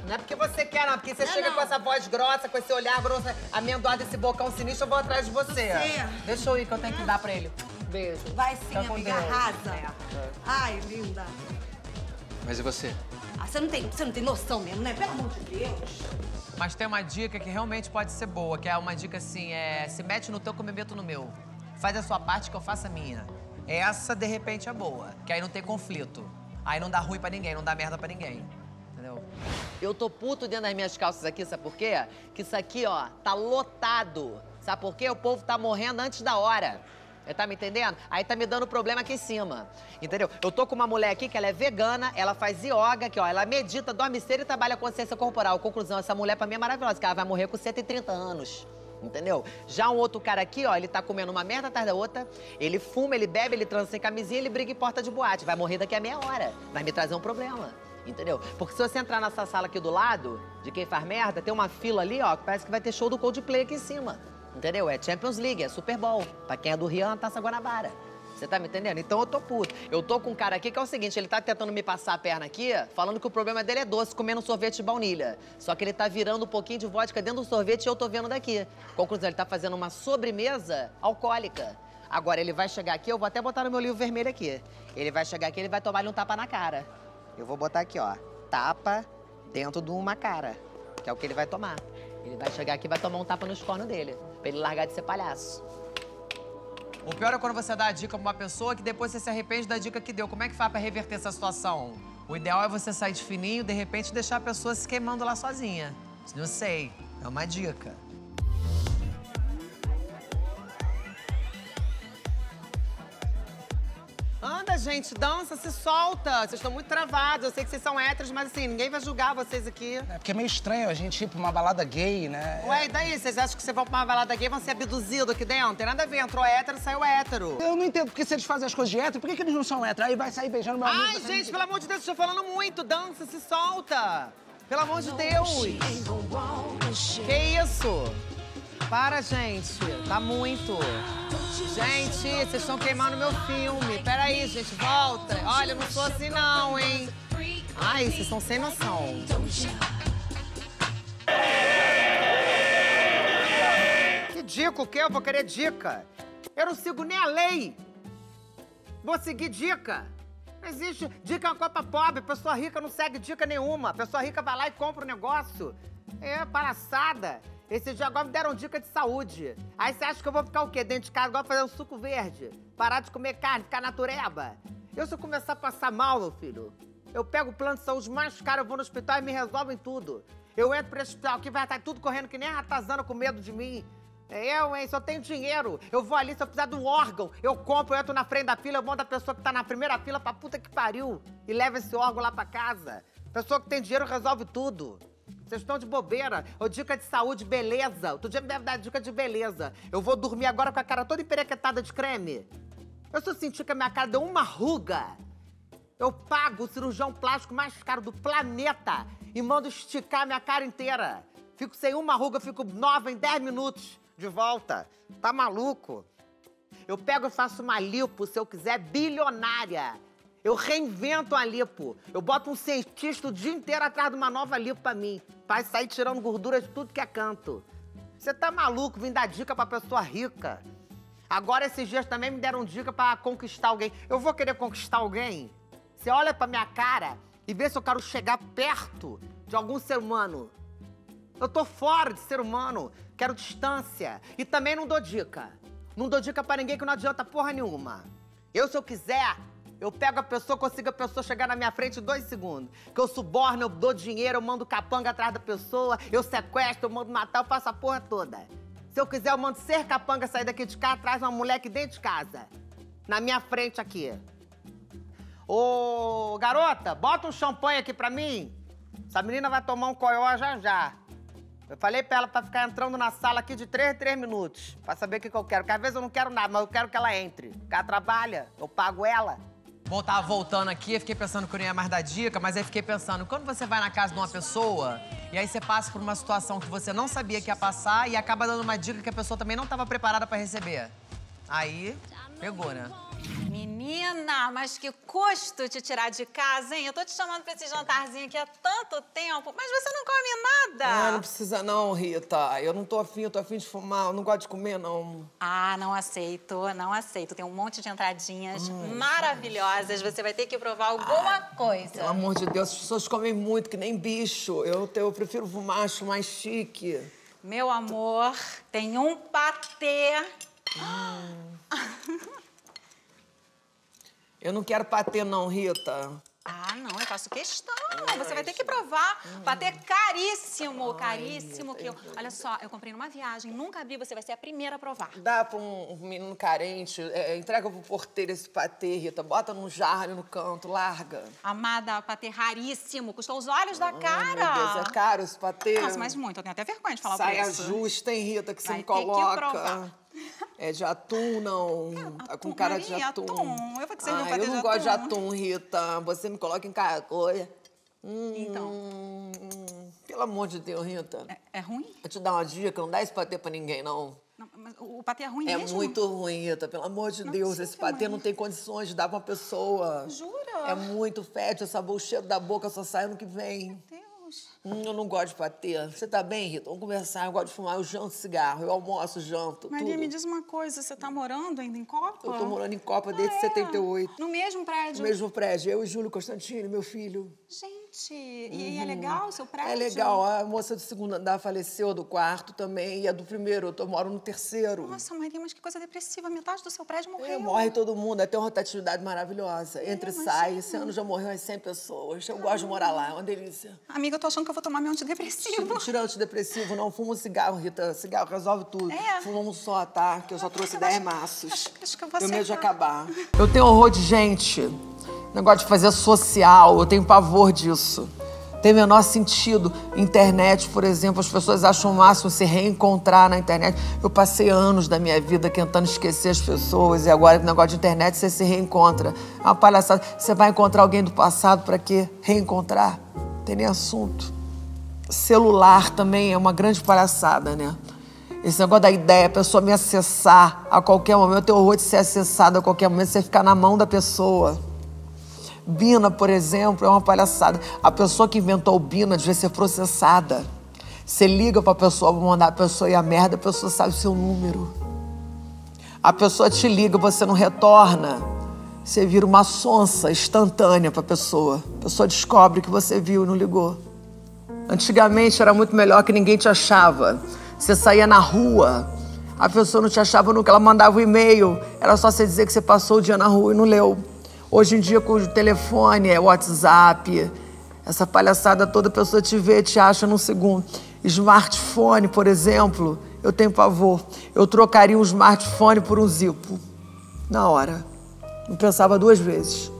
Não é porque você quer, não. Porque você chega com essa voz grossa, com esse olhar grosso, amendoado, esse bocão sinistro, eu vou atrás de você. Deixa eu ir que eu tenho que dar pra ele. Beijo. Vai sim, amiga, arrasa. Ai, linda. Mas e você? Ah, você não tem noção mesmo, né? Pelo amor de Deus. Mas tem uma dica que realmente pode ser boa, que é uma dica assim, se mete no teu que eu me meto no meu. Faz a sua parte que eu faço a minha. Essa, de repente, é boa, que aí não tem conflito. Aí não dá ruim pra ninguém, não dá merda pra ninguém. Entendeu? Eu tô puto dentro das minhas calças aqui, sabe por quê? Que isso aqui, ó, tá lotado. Sabe por quê? O povo tá morrendo antes da hora. Tá me entendendo? Aí tá me dando problema aqui em cima, entendeu? Eu tô com uma mulher aqui que ela é vegana, ela faz yoga aqui, ó, ela medita, dorme cedo e trabalha a consciência corporal. Conclusão, essa mulher pra mim é maravilhosa, que ela vai morrer com 130 anos, entendeu? Já um outro cara aqui, ó, ele tá comendo uma merda atrás da outra, ele fuma, ele bebe, ele transa sem camisinha, ele briga em porta de boate, vai morrer daqui a meia hora, vai me trazer um problema, entendeu? Porque se você entrar nessa sala aqui do lado, de quem faz merda, tem uma fila ali, ó, que parece que vai ter show do Coldplay aqui em cima. Entendeu? É Champions League, é Super Bowl. Pra quem é do Rio, é uma Taça Guanabara. Você tá me entendendo? Então eu tô puto. Eu tô com um cara aqui que é o seguinte, ele tá tentando me passar a perna aqui, falando que o problema dele é doce, comendo sorvete de baunilha. Só que ele tá virando um pouquinho de vodka dentro do sorvete e eu tô vendo daqui. Conclusão, ele tá fazendo uma sobremesa alcoólica. Agora ele vai chegar aqui, eu vou até botar no meu livro vermelho aqui. Ele vai chegar aqui, ele vai tomar-lhe um tapa na cara. Eu vou botar aqui, ó, tapa dentro de uma cara, que é o que ele vai tomar. Ele vai chegar aqui e vai tomar um tapa nos cornos dele, pra ele largar de ser palhaço. O pior é quando você dá a dica pra uma pessoa que depois você se arrepende da dica que deu. Como é que faz pra reverter essa situação? O ideal é você sair de fininho, de repente deixar a pessoa se queimando lá sozinha. Não sei, é uma dica. Anda, gente, dança, se solta. Vocês estão muito travados. Eu sei que vocês são héteros, mas assim, ninguém vai julgar vocês aqui. É porque é meio estranho a gente ir pra uma balada gay, né? Ué, e daí? Vocês acham que vocês vão pra uma balada gay e vão ser abduzidos aqui dentro? Não tem nada a ver. Entrou hétero, saiu hétero. Eu não entendo, porque se eles fazem as coisas de hétero, por que eles não são hétero? Aí vai sair beijando meu amigo. Ai, gente, pelo amor de Deus, estou falando muito. Dança, se solta. Pelo amor de Deus. Que isso? Para, gente. Tá muito. Gente, vocês estão queimando meu filme. Peraí, gente, volta. Olha, eu não sou assim não, hein? Ai, vocês são sem noção. Que dica o quê? Eu vou querer dica. Eu não sigo nem a lei. Vou seguir dica. Não existe dica é uma copa pobre. Pessoa rica não segue dica nenhuma. Pessoa rica vai lá e compra um negócio. É palhaçada. Esse dia agora me deram dica de saúde. Aí você acha que eu vou ficar o quê? Dentro de casa agora fazer um suco verde? Parar de comer carne, ficar natureba? Eu se eu começar a passar mal, meu filho, eu pego o plano de saúde mais caro, eu vou no hospital e me resolvem tudo. Eu entro pro hospital aqui, vai estar tudo correndo que nem ratazana com medo de mim. Eu, hein, só tenho dinheiro. Eu vou ali, se eu precisar de um órgão, eu compro, eu entro na frente da fila, eu mando a pessoa que tá na primeira fila pra puta que pariu e leva esse órgão lá pra casa. Pessoa que tem dinheiro resolve tudo. Vocês estão de bobeira. Ô, dica de saúde, beleza. Outro dia me deve dar dica de beleza. Eu vou dormir agora com a cara toda emperequetada de creme. Eu só senti que a minha cara deu uma ruga. Eu pago o cirurgião plástico mais caro do planeta e mando esticar a minha cara inteira. Fico sem uma ruga, fico nova em 10 minutos de volta. Tá maluco? Eu pego e faço uma lipo, se eu quiser, bilionária. Eu reinvento a lipo. Eu boto um cientista o dia inteiro atrás de uma nova lipo pra mim. Vai sair tirando gordura de tudo que é canto. Você tá maluco? Vim dar dica pra pessoa rica. Agora, esses dias também me deram dica pra conquistar alguém. Eu vou querer conquistar alguém? Você olha pra minha cara e vê se eu quero chegar perto de algum ser humano. Eu tô fora de ser humano. Quero distância. E também não dou dica. Não dou dica pra ninguém que não adianta porra nenhuma. Eu, se eu quiser... Eu pego a pessoa, consigo a pessoa chegar na minha frente em 2 segundos. Que eu suborno, eu dou dinheiro, eu mando capanga atrás da pessoa, eu sequestro, eu mando matar, eu faço a porra toda. Se eu quiser, eu mando ser capanga sair daqui de cá atrás de uma moleque dentro de casa. Na minha frente aqui. Ô, garota, bota um champanhe aqui pra mim. Essa menina vai tomar um coió já já. Eu falei pra ela pra ficar entrando na sala aqui de 3 em 3 minutos. Pra saber o que eu quero. Porque às vezes eu não quero nada, mas eu quero que ela entre. Porque ela trabalha, eu pago ela. Bom, tava voltando aqui, eu fiquei pensando que eu não ia mais dar dica, mas aí fiquei pensando, quando você vai na casa de uma pessoa, e aí você passa por uma situação que você não sabia que ia passar e acaba dando uma dica que a pessoa também não tava preparada pra receber. Aí, pegou, né? Menina. Menina, mas que custo te tirar de casa, hein? Eu tô te chamando pra esse jantarzinho aqui há tanto tempo, mas você não come nada. Ah, não precisa não, Rita. Eu não tô afim, eu tô afim de fumar, eu não gosto de comer, não. Ah, não aceito, não aceito. Tem um monte de entradinhas maravilhosas, você vai ter que provar alguma coisa. Pelo amor de Deus, as pessoas comem muito, que nem bicho. Eu prefiro fumar, acho mais chique. Meu amor, tem um patê. Eu não quero patê, não, Rita. Ah, não, eu faço questão. Ai, você vai ter que provar. Patê caríssimo, caríssimo. Ai, que eu... Olha só, eu comprei numa viagem, nunca abri, você vai ser a primeira a provar. Dá pra um menino carente, entrega pro porteiro esse patê, Rita. Bota num jarro no canto, larga. Amada, patê raríssimo, custou os olhos da cara. Meu Deus, é caro esse patê? Nossa, mas muito, eu tenho até vergonha de falar pra isso. Saia justa, hein, Rita, que você me coloca. Ter que provar. É de atum, não. Atum, tá com cara Maria, de atum. Eu vou te servir um patê de atum. Eu não gosto de atum, Rita. Você me coloca em caracolha. Então. Pelo amor de Deus, Rita. É ruim? Vou te dar uma dica, não dá esse patê pra ninguém, não. Não, mas o patê é ruim mesmo? É muito ruim, Rita. Pelo amor de Deus, esse patê não tem condições de dar pra uma pessoa. Jura? É muito fétido, o cheiro da boca só sai ano que vem. Meu Deus. Eu não gosto de patê. Você tá bem, Rita? Vamos conversar. Eu gosto de fumar. Eu janto cigarro, eu almoço, janto, Maria, tudo. Me diz uma coisa. Você tá morando ainda em Copa? Eu tô morando em Copa desde 78. No mesmo prédio? No mesmo prédio. Eu e Júlio Constantino, meu filho. Gente, e é legal o seu prédio? É legal. A moça do segundo andar faleceu, do quarto também, e a do primeiro. Eu moro no terceiro. Nossa, Maria, mas que coisa depressiva. Metade do seu prédio morreu. Morre todo mundo. Até uma rotatividade maravilhosa. Entra e sai. Esse ano já morreu umas 100 pessoas. Eu gosto de morar lá. É uma delícia. Amiga, eu tô achando que eu vou tomar meu antidepressivo. Tira o antidepressivo, não. Fuma um cigarro, Rita. Cigarro resolve tudo. Fuma um só, tá? Que eu só trouxe 10 maços. Acho que eu vou acertar. Eu medo de acabar. Eu tenho horror de gente. Negócio de fazer social. Eu tenho pavor disso. Tem menor sentido. Internet, por exemplo, as pessoas acham o máximo se reencontrar na internet. Eu passei anos da minha vida tentando esquecer as pessoas e agora com negócio de internet você se reencontra. É uma palhaçada. Você vai encontrar alguém do passado pra quê? Reencontrar? Tem nem assunto. Celular também é uma grande palhaçada, né? Esse negócio da ideia, a pessoa me acessar a qualquer momento. Eu tenho horror de ser acessado a qualquer momento, você ficar na mão da pessoa. Bina, por exemplo, é uma palhaçada. A pessoa que inventou o Bina devia ser processada. Você liga pra pessoa, vou mandar a pessoa ir a merda, a pessoa sabe o seu número. A pessoa te liga, você não retorna. Você vira uma sonsa instantânea para pessoa. A pessoa descobre que você viu e não ligou. Antigamente era muito melhor que ninguém te achava. Você saía na rua, a pessoa não te achava nunca, ela mandava um e-mail. Era só você dizer que você passou o dia na rua e não leu. Hoje em dia, com o telefone, é WhatsApp, essa palhaçada toda, a pessoa te vê, te acha num segundo. Smartphone, por exemplo, eu tenho pavor. Eu trocaria um smartphone por um Zippo, na hora. Não pensava duas vezes.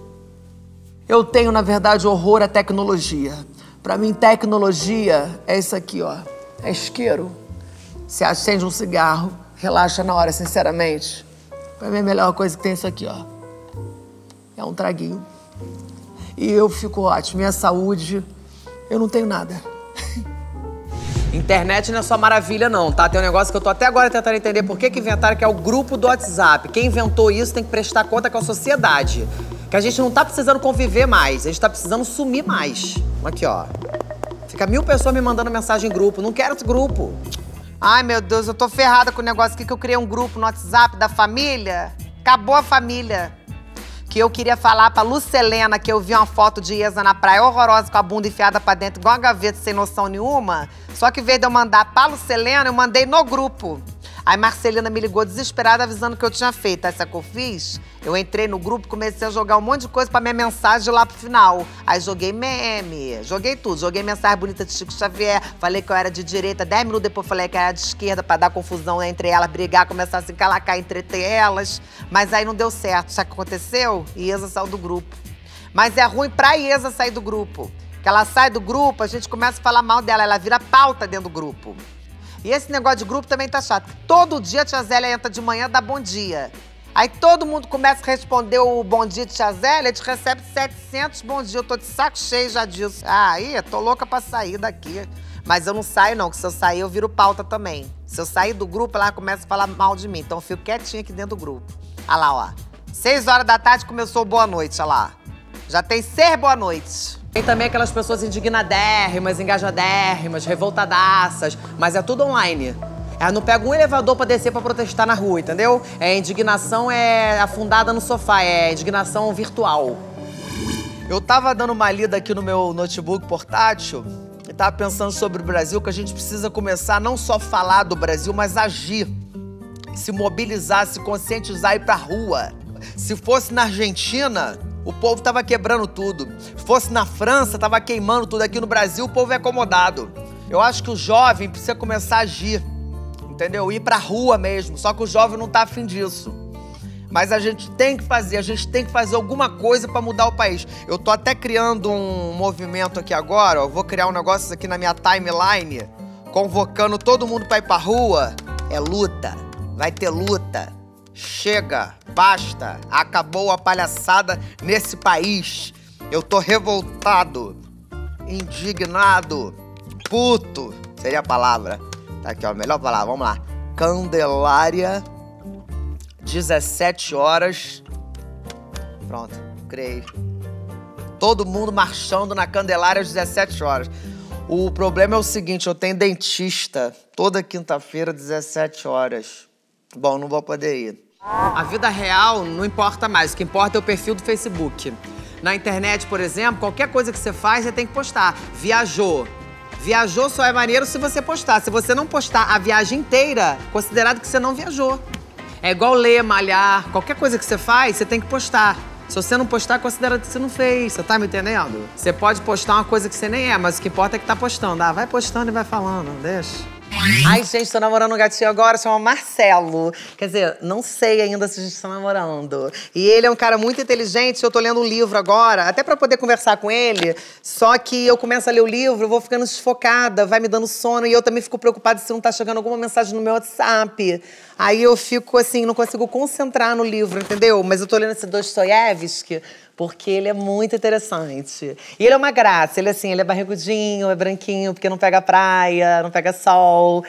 Eu tenho, na verdade, horror à tecnologia. Pra mim, tecnologia é isso aqui, ó. É isqueiro. Você acende um cigarro, relaxa na hora, sinceramente. Pra mim, a melhor coisa que tem é isso aqui, ó. É um traguinho. E eu fico ótimo. Minha saúde, eu não tenho nada. Internet não é só maravilha, não, tá? Tem um negócio que eu tô até agora tentando entender por que inventaram, que é o grupo do WhatsApp. Quem inventou isso tem que prestar conta com a sociedade. Que a gente não tá precisando conviver mais, a gente tá precisando sumir mais. Aqui, ó. Fica 1000 pessoas me mandando mensagem em grupo. Não quero esse grupo. Ai, meu Deus, eu tô ferrada com o negócio aqui que eu criei um grupo no WhatsApp da família. Acabou a família. Que eu queria falar pra Lucelena que eu vi uma foto de Iesa na praia horrorosa com a bunda enfiada pra dentro, igual uma gaveta, sem noção nenhuma. Só que em vez de eu mandar pra Lucelena, eu mandei no grupo. Aí Marcelina me ligou desesperada avisando que eu tinha feito. Aí sabe o que eu fiz? Eu entrei no grupo, comecei a jogar um monte de coisa pra minha mensagem lá pro final. Aí joguei meme, joguei tudo. Joguei mensagem bonita de Chico Xavier, falei que eu era de direita. 10 minutos depois falei que eu era de esquerda pra dar confusão entre elas, brigar, começar a se encalacar entre elas. Mas aí não deu certo. Sabe o que aconteceu? Iesa saiu do grupo. Mas é ruim pra Iesa sair do grupo. Que ela sai do grupo, a gente começa a falar mal dela, ela vira pauta dentro do grupo. E esse negócio de grupo também tá chato. Todo dia a tia Zélia entra de manhã, dá bom dia. Aí todo mundo começa a responder o bom dia de tia Zélia, a gente recebe 700 bom dia. Eu tô de saco cheio já disso. Aí, tô louca pra sair daqui. Mas eu não saio não, que se eu sair eu viro pauta também. Se eu sair do grupo, ela começa a falar mal de mim. Então eu fico quietinha aqui dentro do grupo. Olha lá, ó. 6 horas da tarde começou o Boa Noite, olha lá. Já tem 6 boa noites. Tem também aquelas pessoas indignadérrimas, engajadérrimas, revoltadaças, mas é tudo online. Ela não pega um elevador pra descer pra protestar na rua, entendeu? É, indignação é afundada no sofá, é indignação virtual. Eu tava dando uma lida aqui no meu notebook portátil e tava pensando sobre o Brasil, que a gente precisa começar não só falar do Brasil, mas agir, se mobilizar, se conscientizar e ir pra rua. Se fosse na Argentina, o povo tava quebrando tudo. Se fosse na França, tava queimando tudo. Aqui no Brasil, o povo é acomodado. Eu acho que o jovem precisa começar a agir. Entendeu? Ir pra rua mesmo, só que o jovem não tá afim disso. Mas a gente tem que fazer, alguma coisa pra mudar o país. Eu tô até criando um movimento aqui agora, ó. Vou criar um negócio aqui na minha timeline, convocando todo mundo pra ir pra rua. É luta, vai ter luta. Chega, basta, acabou a palhaçada nesse país. Eu tô revoltado, indignado, puto, seria a palavra. Aqui, ó, melhor falar, vamos lá. Candelária, 17 horas. Pronto, criei. Todo mundo marchando na Candelária às 17 horas. O problema é o seguinte, eu tenho dentista toda quinta-feira, 17 horas. Bom, não vou poder ir. A vida real não importa mais, o que importa é o perfil do Facebook. Na internet, por exemplo, qualquer coisa que você faz, você tem que postar. Viajou. Viajou só é maneiro se você postar. Se você não postar a viagem inteira, considerado que você não viajou. É igual ler, malhar, qualquer coisa que você faz, você tem que postar. Se você não postar, considerado que você não fez. Você tá me entendendo? Você pode postar uma coisa que você nem é, mas o que importa é que tá postando. Ah, vai postando e vai falando, deixa. Ai, gente, tô namorando um gatinho agora, chama Marcelo. Quer dizer, não sei ainda se a gente tá namorando. E ele é um cara muito inteligente, eu tô lendo um livro agora, até pra poder conversar com ele. Só que eu começo a ler o livro, vou ficando desfocada, vai me dando sono. E eu também fico preocupada se não tá chegando alguma mensagem no meu WhatsApp. Aí eu fico assim, não consigo concentrar no livro, entendeu? Mas eu tô lendo esse Dostoiévski, porque ele é muito interessante. E ele é uma graça, ele assim, ele é barrigudinho, é branquinho, porque não pega praia, não pega sol,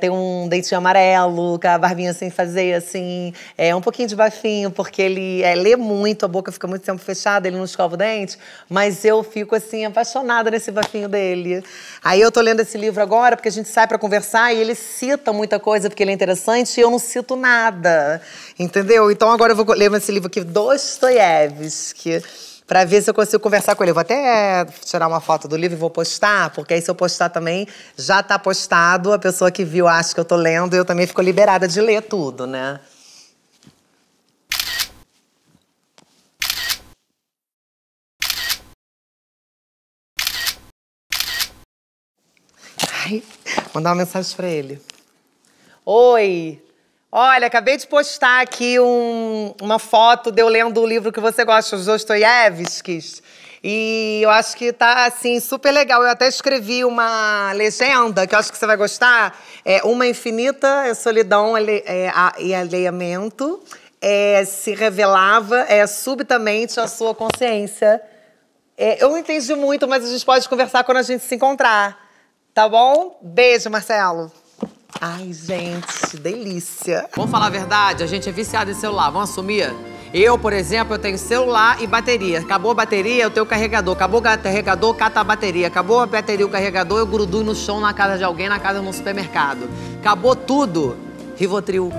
tem um dentinho amarelo, com a barbinha sem fazer, assim, um pouquinho de bafinho, porque ele lê muito, a boca fica muito tempo fechada, ele não escova o dente, mas eu fico, assim, apaixonada nesse bafinho dele. Aí eu tô lendo esse livro agora, porque a gente sai pra conversar e ele cita muita coisa, porque ele é interessante, e eu não cito nada, entendeu? Então agora eu vou ler esse livro aqui, Dostoiévski, pra ver se eu consigo conversar com ele. Eu vou até tirar uma foto do livro e vou postar, porque aí se eu postar também, já tá postado. A pessoa que viu acha que eu tô lendo e eu também fico liberada de ler tudo, né? Ai, mandar uma mensagem pra ele. Oi! Olha, acabei de postar aqui uma foto de eu lendo o livro que você gosta, os Dostoiévskis. E eu acho que tá, assim, super legal. Eu até escrevi uma legenda, que eu acho que você vai gostar. Uma infinita solidão e alheamento se revelava subitamente à sua consciência. Eu não entendi muito, mas a gente pode conversar quando a gente se encontrar. Tá bom? Beijo, Marcelo. Ai, gente, delícia. Vamos falar a verdade, a gente é viciado em celular, vamos assumir? Eu, por exemplo, eu tenho celular e bateria. Acabou a bateria, eu tenho o carregador. Acabou o carregador, cata a bateria. Acabou a bateria, o carregador, eu grudo no chão na casa de alguém, na casa de um supermercado. Acabou tudo. Rivotril.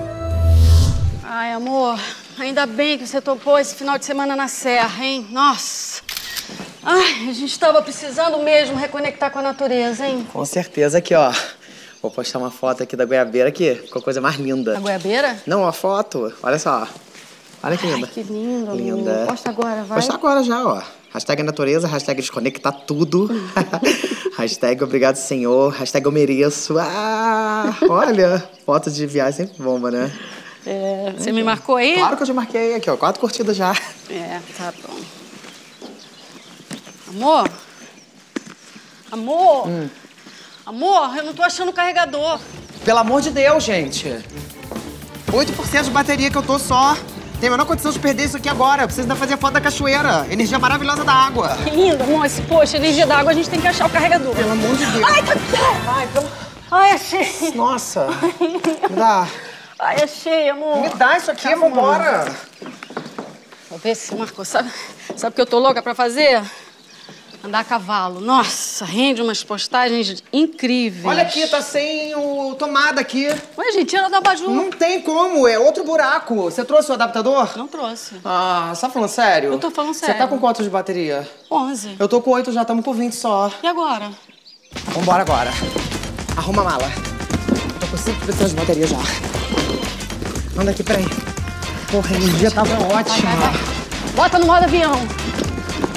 Ai, amor, ainda bem que você topou esse final de semana na serra, hein? Nossa! Ai, a gente tava precisando mesmo reconectar com a natureza, hein? Com certeza. Aqui, ó. Vou postar uma foto aqui da goiabeira aqui, com a coisa mais linda. A goiabeira? Não, a foto. Olha só. Olha que linda. Ai, que lindo, linda. Posta agora, vai. Posta agora já, ó. Hashtag natureza, hashtag desconectar tudo. Hashtag obrigado, senhor. Hashtag eu mereço. Ah, olha, foto de viagem sempre bomba, né? É, você me marcou aí? Claro que eu já marquei. Aqui, ó, 4 curtidas já. É, tá bom. Amor? Amor? Amor, eu não tô achando o carregador. Pelo amor de Deus, gente. 8% de bateria que eu tô só. Tem a menor condição de perder isso aqui agora. Eu preciso ainda fazer a foto da cachoeira. Energia maravilhosa da água. Que lindo, amor. Esse, poxa, energia da água, a gente tem que achar o carregador. Pelo amor de Deus. Ai, tá... Ai, pelo... Ai, achei. Nossa. Ai. Me dá. Ai, achei, amor. Me dá isso aqui, vambora. Vou ver se Marcos sabe o que eu tô louca pra fazer? Andar a cavalo. Nossa, rende umas postagens incríveis. Olha aqui, tá sem o tomada aqui. Ué, gente, ela dá baju. Não tem como, é outro buraco. Você trouxe o adaptador? Não trouxe. Ah, você tá falando sério? Eu tô falando sério. Você tá com quanto de bateria? 11. Eu tô com 8, já estamos com 20 só. E agora? Vambora agora. Arruma a mala. Tô com 5% de bateria já. Anda aqui, peraí. Porra, a energia tava ótima. Vai. Bota no modo avião.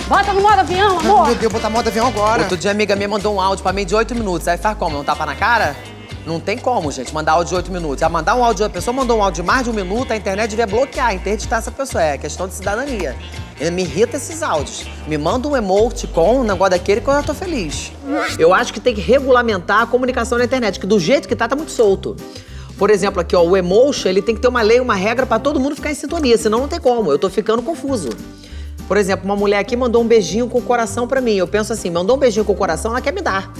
Bota no modo avião, amor! Não, meu Deus, botar modo avião agora! Outro dia, amiga minha mandou um áudio pra mim de 8 minutos. Aí faz como? Não tapa na cara? Não tem como, gente, mandar áudio de 8 minutos. A mandar um áudio, a pessoa mandou um áudio de mais de 1 minuto, a internet devia bloquear, interditar essa pessoa. É questão de cidadania. Me irrita esses áudios. Me manda um emote com um negócio daquele que eu já tô feliz. Eu acho que tem que regulamentar a comunicação na internet, que do jeito que tá muito solto. Por exemplo, aqui, ó, o emotion, ele tem que ter uma lei, uma regra pra todo mundo ficar em sintonia, senão não tem como. Eu tô ficando confuso. Por exemplo, uma mulher aqui mandou um beijinho com o coração pra mim. Eu penso assim, mandou um beijinho com o coração, ela quer me dar.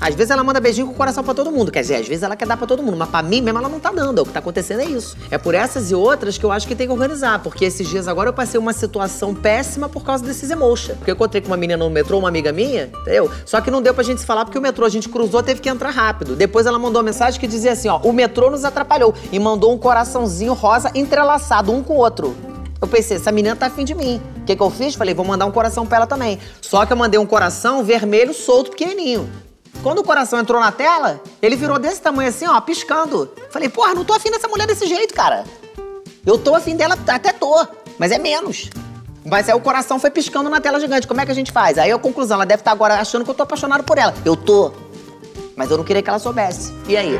Às vezes ela manda beijinho com o coração pra todo mundo. Quer dizer, às vezes ela quer dar pra todo mundo, mas pra mim mesmo ela não tá dando. O que tá acontecendo é isso. É por essas e outras que eu acho que tem que organizar. Porque esses dias agora eu passei uma situação péssima por causa desses emotion. Porque eu encontrei com uma menina no metrô, uma amiga minha, entendeu? Só que não deu pra gente se falar porque o metrô a gente cruzou, teve que entrar rápido. Depois ela mandou uma mensagem que dizia assim, ó, o metrô nos atrapalhou. E mandou um coraçãozinho rosa entrelaçado, um com o outro. Eu pensei, essa menina tá afim de mim. O que que eu fiz? Falei, vou mandar um coração pra ela também. Só que eu mandei um coração vermelho solto, pequenininho. Quando o coração entrou na tela, ele virou desse tamanho assim, ó, piscando. Falei, porra, não tô afim dessa mulher desse jeito, cara. Eu tô afim dela, até tô, mas é menos. Mas aí o coração foi piscando na tela gigante. Como é que a gente faz? Aí a conclusão, ela deve estar agora achando que eu tô apaixonado por ela. Eu tô. Mas eu não queria que ela soubesse. E aí?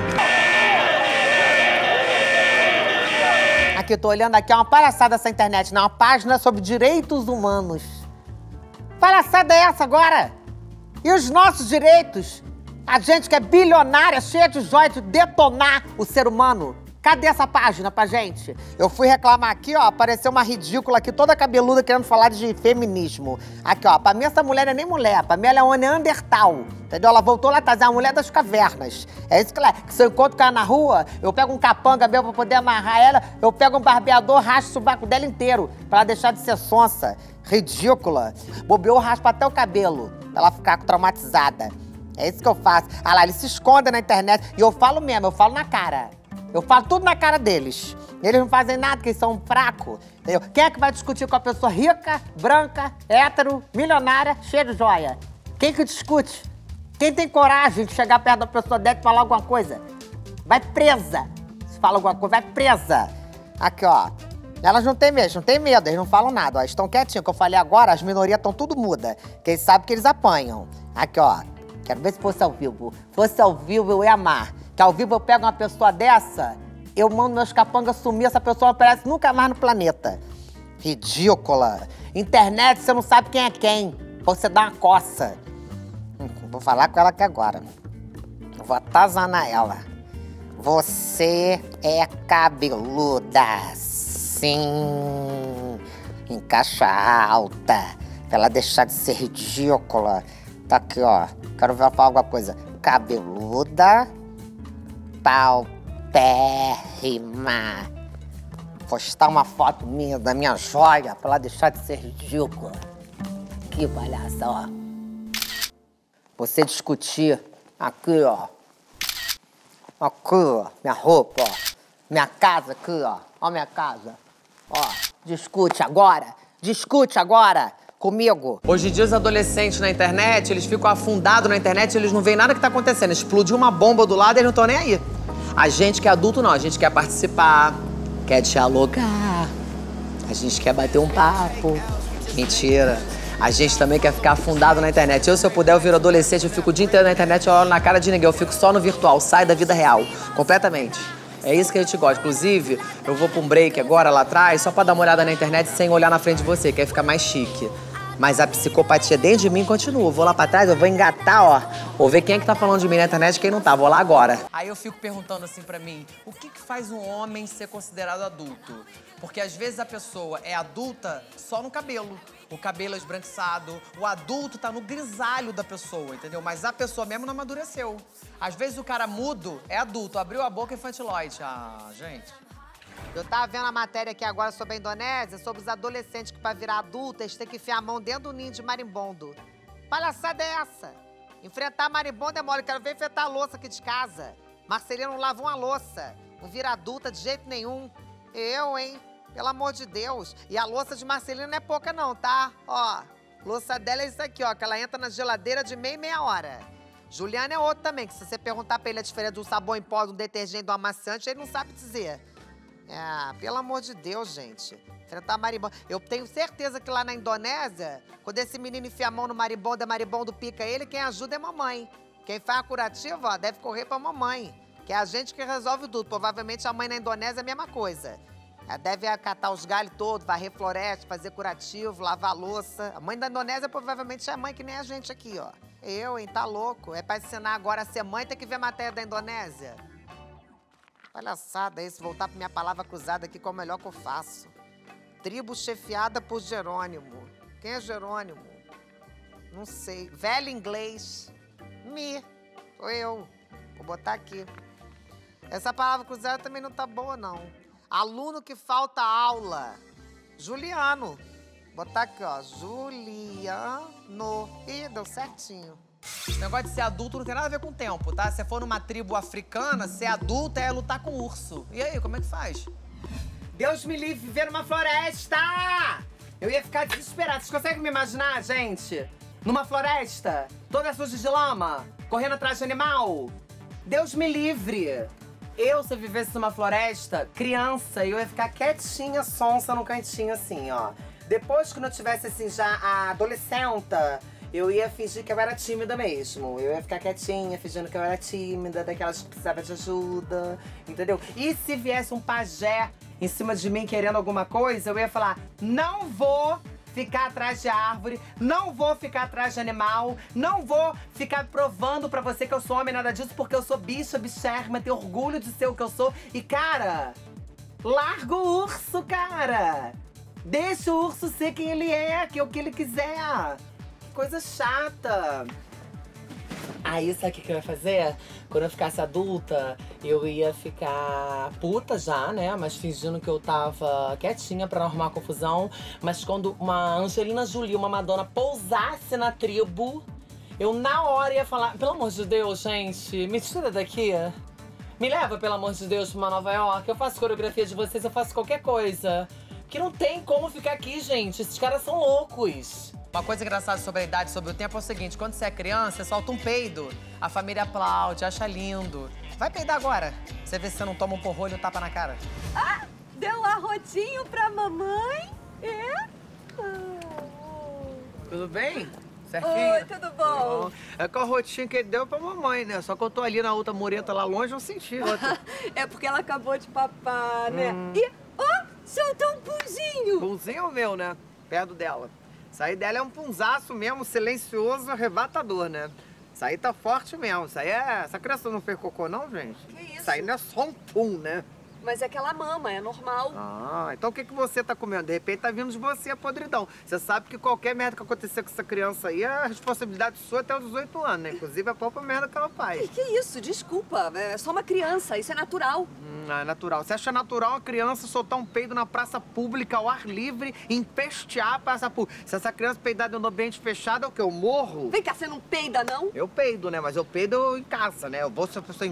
Que eu tô olhando aqui, é uma palhaçada essa internet, não, uma página sobre direitos humanos. Palhaçada é essa agora? E os nossos direitos? A gente que é bilionária, cheia de joia de detonar o ser humano. Cadê essa página pra gente? Eu fui reclamar aqui, ó, apareceu uma ridícula aqui, toda cabeluda, querendo falar de feminismo. Aqui, ó, pra mim essa mulher não é nem mulher, pra mim ela é um neandertal. Entendeu? Ela voltou lá atrás, é uma mulher das cavernas. É isso que ela é. Se eu encontro com ela na rua, eu pego um capanga meu pra poder amarrar ela, eu pego um barbeador, raspo o sovaco dela inteiro, pra ela deixar de ser sonsa, ridícula. Bobeou, raspa até o cabelo, pra ela ficar traumatizada. É isso que eu faço. Ah lá, ele se esconde na internet, e eu falo mesmo, eu falo na cara. Eu falo tudo na cara deles. Eles não fazem nada, porque eles são fracos. Entendeu? Quem é que vai discutir com a pessoa rica, branca, hétero, milionária, cheia de joia? Quem que discute? Quem tem coragem de chegar perto da pessoa dessa e falar alguma coisa? Vai presa. Se fala alguma coisa, vai presa. Aqui, ó. Elas não têm medo, eles não falam nada. Ó. Estão quietinhos. Como eu falei agora, as minorias estão tudo muda. Quem sabe que eles apanham. Aqui, ó. Quero ver se fosse ao vivo. Se fosse ao vivo, eu ia amar. Que ao vivo eu pego uma pessoa dessa, eu mando meus capangas sumir, essa pessoa não aparece nunca mais no planeta. Ridícula. Internet, você não sabe quem é quem. Você dá uma coça. Vou falar com ela aqui agora. Vou atazanar ela. Você é cabeluda. Sim. Em caixa alta. Pra ela deixar de ser ridícula. Tá aqui, ó. Quero ver ela falar alguma coisa. Cabeluda. Paupérrima. Postar uma foto minha da minha joia pra ela deixar de ser ridícula. Que palhaça, ó. Você discutir aqui, ó. Aqui, ó. Minha roupa, ó. Minha casa aqui, ó. Ó minha casa. Ó. Discute agora. Discute agora. Comigo. Hoje em dia os adolescentes na internet, eles ficam afundados na internet, eles não veem nada que tá acontecendo. Explodiu uma bomba do lado e eles não estão nem aí. A gente que é adulto não, a gente quer participar, quer dialogar, a gente quer bater um papo. Mentira. A gente também quer ficar afundado na internet. Eu, se eu puder, eu viro adolescente, eu fico o dia inteiro na internet, eu olho na cara de ninguém, eu fico só no virtual, saio da vida real, completamente. É isso que a gente gosta. Inclusive, eu vou pra um break agora, lá atrás, só pra dar uma olhada na internet sem olhar na frente de você, que aí fica mais chique. Mas a psicopatia dentro de mim continua. Eu vou lá pra trás, eu vou engatar, ó. Vou ver quem é que tá falando de mim na internet e quem não tá. Vou lá agora. Aí eu fico perguntando assim pra mim, o que que faz um homem ser considerado adulto? Porque às vezes a pessoa é adulta só no cabelo. O cabelo é esbranquiçado, o adulto tá no grisalho da pessoa, entendeu? Mas a pessoa mesmo não amadureceu. Às vezes o cara mudo é adulto, abriu a boca infantiloide. Ah, gente. Eu tava vendo a matéria aqui agora sobre a Indonésia, sobre os adolescentes que, pra virar adulto, eles têm que enfiar a mão dentro do ninho de marimbondo. Palhaçada é essa? Enfrentar marimbondo é mole, quero ver enfrentar a louça aqui de casa. Marcelino não lava uma louça, não vira adulta de jeito nenhum. Eu, hein? Pelo amor de Deus. E a louça de Marcelino não é pouca não, tá? Ó, louça dela é isso aqui, ó, que ela entra na geladeira de meia em meia hora. Juliana é outro também, que se você perguntar pra ele a diferença de um sabão em pó, de um detergente, de um amaciante, ele não sabe dizer. Ah, pelo amor de Deus, gente. Enfrentar marimbondo. Eu tenho certeza que lá na Indonésia, quando esse menino enfia a mão no marimbondo, marimbondo pica ele, quem ajuda é mamãe. Quem faz a curativa, ó, deve correr pra mamãe. Que é a gente que resolve tudo. Provavelmente a mãe na Indonésia é a mesma coisa. Ela deve acatar os galhos todos, varrer floresta, fazer curativo, lavar louça. A mãe da Indonésia provavelmente é a mãe que nem a gente aqui, ó. Eu, hein? Tá louco? É pra ensinar agora a ser mãe, tem que ver a matéria da Indonésia. Palhaçada isso, voltar pra minha palavra cruzada aqui, que é o melhor que eu faço. Tribo chefiada por Jerônimo. Quem é Jerônimo? Não sei. Velho inglês. Me. Sou eu. Vou botar aqui. Essa palavra cruzada também não tá boa, não. Aluno que falta aula. Juliano. Vou botar aqui, ó. Juliano. Ih, deu certinho. Esse negócio de ser adulto não tem nada a ver com o tempo, tá? Se você for numa tribo africana, ser adulto é lutar com urso. E aí, como é que faz? Deus me livre, viver numa floresta! Eu ia ficar desesperada. Vocês conseguem me imaginar, gente? Numa floresta, toda suja de lama, correndo atrás de animal? Deus me livre! Eu, se eu vivesse numa floresta, criança, eu ia ficar quietinha, sonsa, num cantinho assim, ó. Depois, quando eu tivesse, assim, já a adolescenta, eu ia fingir que eu era tímida mesmo. Eu ia ficar quietinha, fingindo que eu era tímida, daquelas que precisavam de ajuda, entendeu? E se viesse um pajé em cima de mim querendo alguma coisa, eu ia falar, não vou ficar atrás de árvore, não vou ficar atrás de animal, não vou ficar provando pra você que eu sou homem, nada disso, porque eu sou bicha, bichérrima, tenho orgulho de ser o que eu sou. E, cara, larga o urso, cara! Deixa o urso ser quem ele é, que é o que ele quiser. Coisa chata. Aí, sabe o que eu ia fazer? Quando eu ficasse adulta, eu ia ficar puta já, né? Mas fingindo que eu tava quietinha pra não arrumar confusão. Mas quando uma Angelina Jolie, uma Madonna, pousasse na tribo, eu na hora ia falar, pelo amor de Deus, gente, me tira daqui. Me leva, pelo amor de Deus, pra uma Nova York. Eu faço coreografia de vocês, eu faço qualquer coisa. Que não tem como ficar aqui, gente. Esses caras são loucos. Uma coisa engraçada sobre a idade, sobre o tempo, é o seguinte. Quando você é criança, você solta um peido. A família aplaude, acha lindo. Vai peidar agora. Você vê se você não toma um porrolho e um tapa na cara. Ah, deu um arrotinho pra mamãe. É? Tudo bem? Certinho? Oi, tudo bom? É que o arrotinho que ele deu pra mamãe, né? Só que eu tô ali na outra mureta lá longe, não senti. É porque ela acabou de papar, né? E... soltou um punzinho! Punzinho é o meu, né? Perto dela. Isso aí dela é um punzaço mesmo, silencioso, arrebatador, né? Isso aí tá forte mesmo. Isso aí é... Essa criança não fez cocô, não, gente? Que isso? Isso aí não é só um pum, né? Mas é que ela mama, é normal. Ah, então o que você tá comendo? De repente tá vindo de você a podridão. Você sabe que qualquer merda que acontecer com essa criança aí, é responsabilidade sua até os 18 anos, né? Inclusive a própria merda que ela faz. Que isso? Desculpa, é só uma criança, isso é natural. Ah, é natural. Você acha natural a criança soltar um peido na praça pública, ao ar livre, empestear a praça pública? Se essa criança peidar dentro do ambiente fechado, é o quê? Eu morro? Vem cá, você não peida, não? Eu peido, né? Mas eu peido em casa, né? Eu vou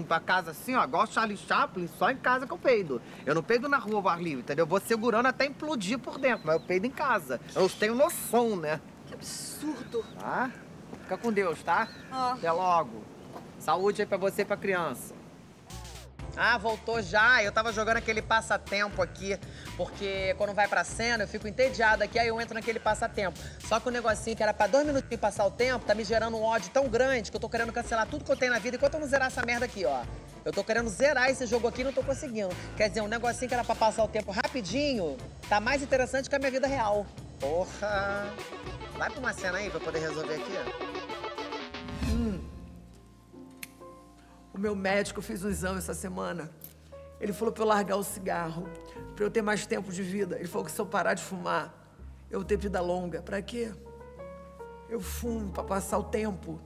pra casa assim, ó, igual Charlie Chaplin, só em casa que eu peido. Eu não peido na rua ao ar livre, entendeu? Eu vou segurando até implodir por dentro, mas eu peido em casa. Eu tenho noção, né? Que absurdo. Tá? Fica com Deus, tá? Ah. Até logo. Saúde aí pra você e pra criança. Ah, voltou já. Eu tava jogando aquele passatempo aqui, porque quando vai pra cena eu fico entediada aqui, aí eu entro naquele passatempo. Só que o negocinho que era pra 2 minutinhos passar o tempo tá me gerando um ódio tão grande que eu tô querendo cancelar tudo que eu tenho na vida enquanto eu não zerar essa merda aqui, ó. Eu tô querendo zerar esse jogo aqui e não tô conseguindo. Quer dizer, um negocinho que era pra passar o tempo rapidinho tá mais interessante que a minha vida real. Porra! Vai pra uma cena aí pra eu poder resolver aqui, ó. O meu médico fez um exame essa semana. Ele falou pra eu largar o cigarro, pra eu ter mais tempo de vida. Ele falou que se eu parar de fumar, eu vou ter vida longa. Pra quê? Eu fumo pra passar o tempo.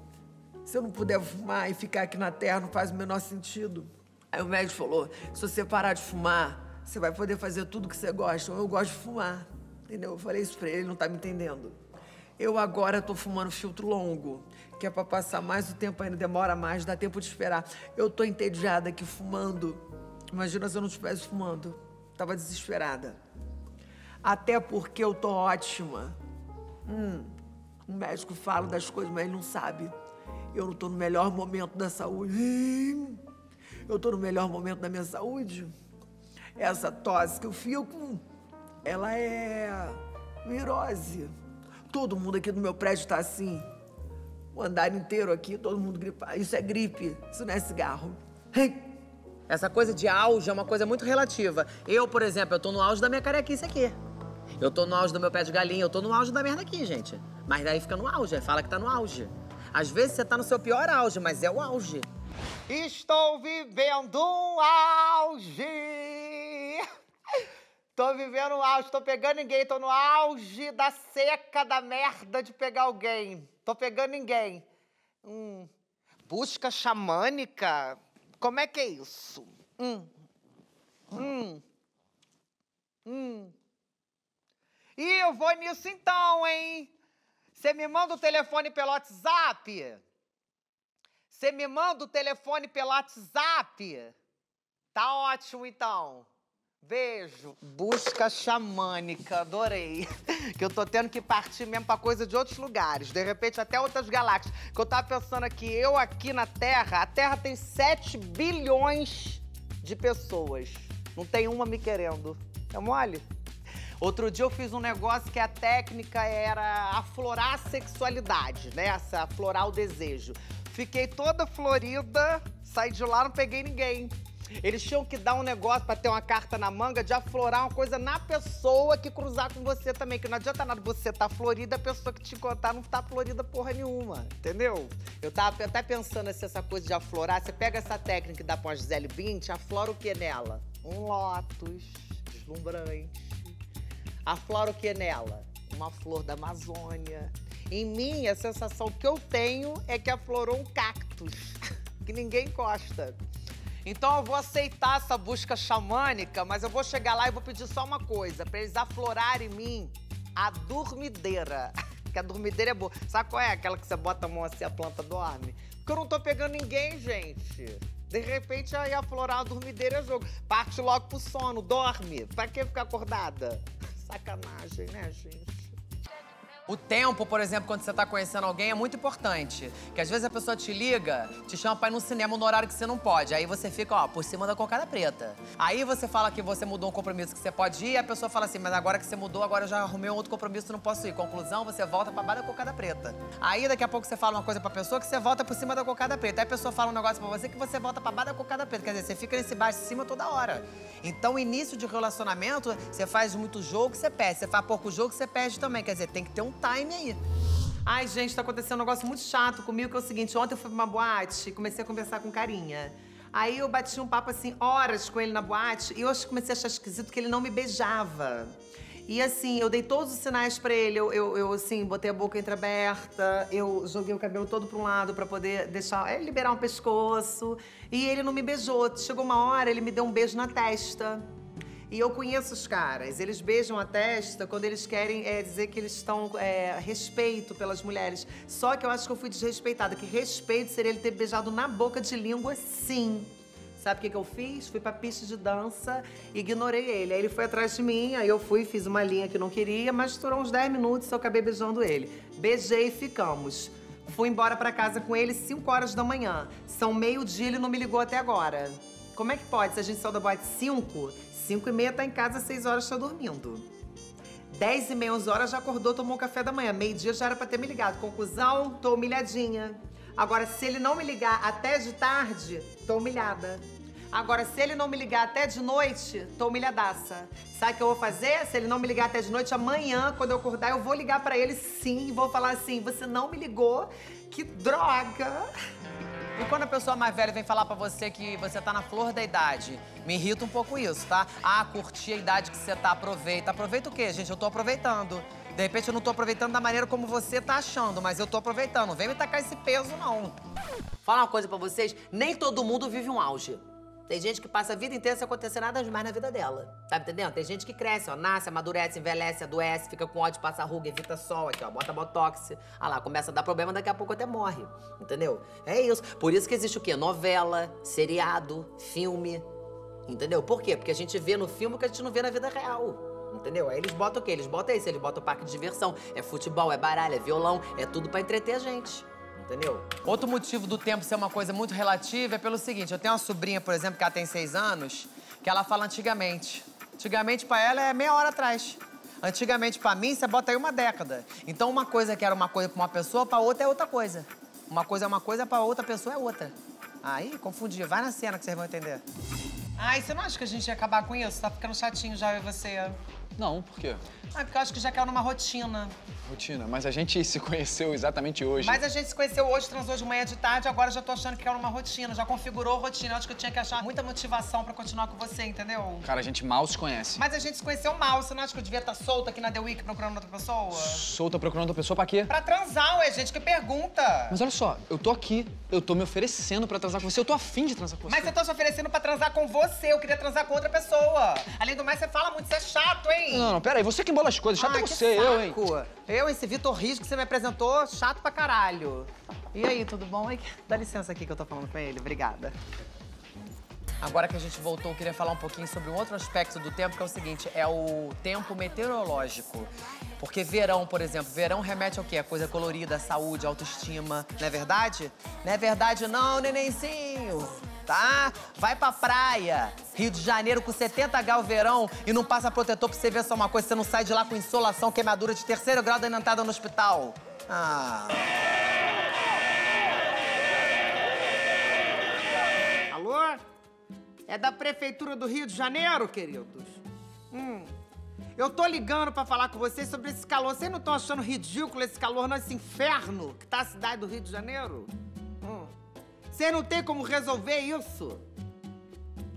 Se eu não puder fumar e ficar aqui na terra, não faz o menor sentido. Aí o médico falou, se você parar de fumar, você vai poder fazer tudo que você gosta. Eu gosto de fumar, entendeu? Eu falei isso pra ele, ele não tá me entendendo. Eu agora tô fumando filtro longo, que é pra passar mais o tempo ainda, demora mais, dá tempo de esperar. Eu tô entediada aqui fumando. Imagina se eu não estivesse fumando. Tava desesperada. Até porque eu tô ótima. O médico fala das coisas, mas ele não sabe. Eu não tô no melhor momento da saúde. Eu tô no melhor momento da minha saúde. Essa tosse que eu fico, ela é virose. Todo mundo aqui do meu prédio tá assim. O andar inteiro aqui, todo mundo gripado. Isso é gripe, isso não é cigarro. Essa coisa de auge é uma coisa muito relativa. Eu, por exemplo, eu tô no auge da minha carequice aqui. Eu tô no auge do meu pé de galinha, eu tô no auge da merda aqui, gente. Mas daí fica no auge, aí fala que tá no auge. Às vezes você tá no seu pior auge, mas é o auge. Estou vivendo um auge! Tô vivendo um auge, tô pegando ninguém, tô no auge da seca da merda de pegar alguém. Tô pegando ninguém. Busca xamânica? Como é que é isso? E eu vou nisso então, hein? Você me manda o telefone pelo WhatsApp? Você me manda o telefone pelo WhatsApp? Tá ótimo, então. Beijo. Busca xamânica, adorei. Que eu tô tendo que partir mesmo pra coisa de outros lugares, de repente até outras galáxias. Que eu tava pensando aqui, eu aqui na Terra, a Terra tem 7 bilhões de pessoas. Não tem uma me querendo. É mole? Outro dia eu fiz um negócio que a técnica era aflorar a sexualidade, né? Essa, aflorar o desejo. Fiquei toda florida, saí de lá, não peguei ninguém. Eles tinham que dar um negócio pra ter uma carta na manga de aflorar uma coisa na pessoa que cruzar com você também, que não adianta nada você tá florida, a pessoa que te encontrar não tá florida porra nenhuma, entendeu? Eu tava até pensando assim, essa coisa de aflorar, você pega essa técnica e dá pra uma Gisele Bündchen, aflora o que nela? Um lótus deslumbrante. Aflora o que nela? Uma flor da Amazônia. Em mim, a sensação que eu tenho é que aflorou um cactus, que ninguém encosta. Então eu vou aceitar essa busca xamânica, mas eu vou chegar lá e vou pedir só uma coisa, pra eles aflorarem em mim a dormideira. Que a dormideira é boa. Sabe qual é? Aquela que você bota a mão assim, a planta dorme. Porque eu não tô pegando ninguém, gente. De repente, aí aflorar a dormideira é jogo. Parte logo pro sono, dorme. Pra que ficar acordada? Sacanagem, né, gente? O tempo, por exemplo, quando você tá conhecendo alguém, é muito importante. Porque às vezes a pessoa te liga, te chama pra ir no cinema no horário que você não pode. Aí você fica, ó, por cima da cocada preta. Aí você fala que você mudou um compromisso que você pode ir, e a pessoa fala assim, mas agora que você mudou, agora eu já arrumei um outro compromisso, não posso ir. Conclusão, você volta pra baixo da cocada preta. Aí daqui a pouco você fala uma coisa pra pessoa que você volta por cima da cocada preta. Aí a pessoa fala um negócio pra você que você volta pra baixo da cocada preta. Quer dizer, você fica nesse baixo de cima toda hora. Então, início de relacionamento, você faz muito jogo, você perde. Você faz pouco jogo, você perde também. Quer dizer, tem que ter um time aí. Ai, gente, tá acontecendo um negócio muito chato comigo, que é o seguinte, ontem eu fui pra uma boate, comecei a conversar com carinha. Aí eu bati um papo, assim, horas com ele na boate, e eu comecei a achar esquisito que ele não me beijava. E assim, eu dei todos os sinais pra ele, assim, botei a boca entreaberta, eu joguei o cabelo todo pra um lado pra poder deixar, liberar um pescoço, e ele não me beijou. Chegou uma hora, ele me deu um beijo na testa. E eu conheço os caras, eles beijam a testa quando eles querem dizer que eles estão respeito pelas mulheres. Só que eu acho que eu fui desrespeitada, que respeito seria ele ter beijado na boca de língua, sim. Sabe o que eu fiz? Fui pra pista de dança e ignorei ele. Aí ele foi atrás de mim, aí eu fui, fiz uma linha que não queria, mas durou uns 10 minutos e eu acabei beijando ele. Beijei e ficamos. Fui embora pra casa com ele 5 horas da manhã. São meio-dia e ele não me ligou até agora. Como é que pode? Se a gente saiu da boate 5, 5 e meia tá em casa, 6 horas tá dormindo. 10 e meia, 11 horas já acordou, tomou café da manhã. Meio-dia já era pra ter me ligado. Conclusão, tô humilhadinha. Agora, se ele não me ligar até de tarde, tô humilhada. Agora, se ele não me ligar até de noite, tô humilhadaça. Sabe o que eu vou fazer? Se ele não me ligar até de noite, amanhã, quando eu acordar, eu vou ligar pra ele sim. E vou falar assim, você não me ligou, que droga. E quando a pessoa mais velha vem falar pra você que você tá na flor da idade, me irrita um pouco isso, tá? Ah, curti a idade que você tá, aproveita. Aproveita o quê, gente? Eu tô aproveitando. De repente eu não tô aproveitando da maneira como você tá achando, mas eu tô aproveitando. Não vem me tacar esse peso, não. Fala uma coisa pra vocês, nem todo mundo vive um auge. Tem gente que passa a vida inteira sem acontecer nada demais na vida dela. Tá entendendo? Tem gente que cresce, ó, nasce, amadurece, envelhece, adoece, fica com ódio, passa ruga, evita sol, aqui, ó, bota botox. Ah lá, começa a dar problema, daqui a pouco até morre. Entendeu? É isso. Por isso que existe o quê? Novela, seriado, filme. Entendeu? Por quê? Porque a gente vê no filme o que a gente não vê na vida real. Entendeu? Aí eles botam o quê? Eles botam isso, eles botam o parque de diversão. É futebol, é baralho, é violão, é tudo pra entreter a gente. Entendeu? Outro motivo do tempo ser uma coisa muito relativa é pelo seguinte, eu tenho uma sobrinha, por exemplo, que ela tem 6 anos, que ela fala antigamente. Antigamente pra ela é meia hora atrás. Antigamente pra mim, você bota aí uma década. Então uma coisa que era uma coisa pra uma pessoa, pra outra é outra coisa. Uma coisa, pra outra pessoa é outra. Aí, confundi. Vai na cena que vocês vão entender. Ai, você não acha que a gente ia acabar com isso? Tá ficando chatinho já, eu e você. Não, por quê? Ah, porque eu acho que já caiu numa rotina. Rotina? Mas a gente se conheceu exatamente hoje. Mas a gente se conheceu hoje, transou de manhã de tarde, agora já tô achando que caiu numa rotina, já configurou rotina. Eu acho que eu tinha que achar muita motivação pra continuar com você, entendeu? Cara, a gente mal se conhece. Mas a gente se conheceu mal. Você não acha que eu devia estar solta aqui na The Week procurando outra pessoa? Solta procurando outra pessoa pra quê? Pra transar, ué, gente, que pergunta. Mas olha só, eu tô aqui, eu tô me oferecendo pra transar com você, eu tô afim de transar com você. Mas você tá se oferecendo pra transar com você, eu queria transar com outra pessoa. Além do mais, você fala muito, você é chato, hein? Não, não, pera aí, você que embola as coisas, chato. Ai, é você, saco. Eu, hein? Eu, esse Vitor Riz que você me apresentou, chato pra caralho. E aí, tudo bom? Ai, dá licença aqui que eu tô falando com ele, obrigada. Agora que a gente voltou, eu queria falar um pouquinho sobre um outro aspecto do tempo, que é o seguinte, é o tempo meteorológico. Porque verão, por exemplo, verão remete ao quê? A coisa colorida, a saúde, a autoestima, não é verdade? Não é verdade não, nenenzinho, tá? Vai pra praia, Rio de Janeiro com 70 graus verão e não passa protetor pra você ver só uma coisa, você não sai de lá com insolação, queimadura de 3º grau da entrada no hospital. Ah... Alô? É da Prefeitura do Rio de Janeiro, queridos? Eu tô ligando pra falar com vocês sobre esse calor. Vocês não estão achando ridículo esse calor, não? Esse inferno que tá a cidade do Rio de Janeiro? Vocês não tem como resolver isso?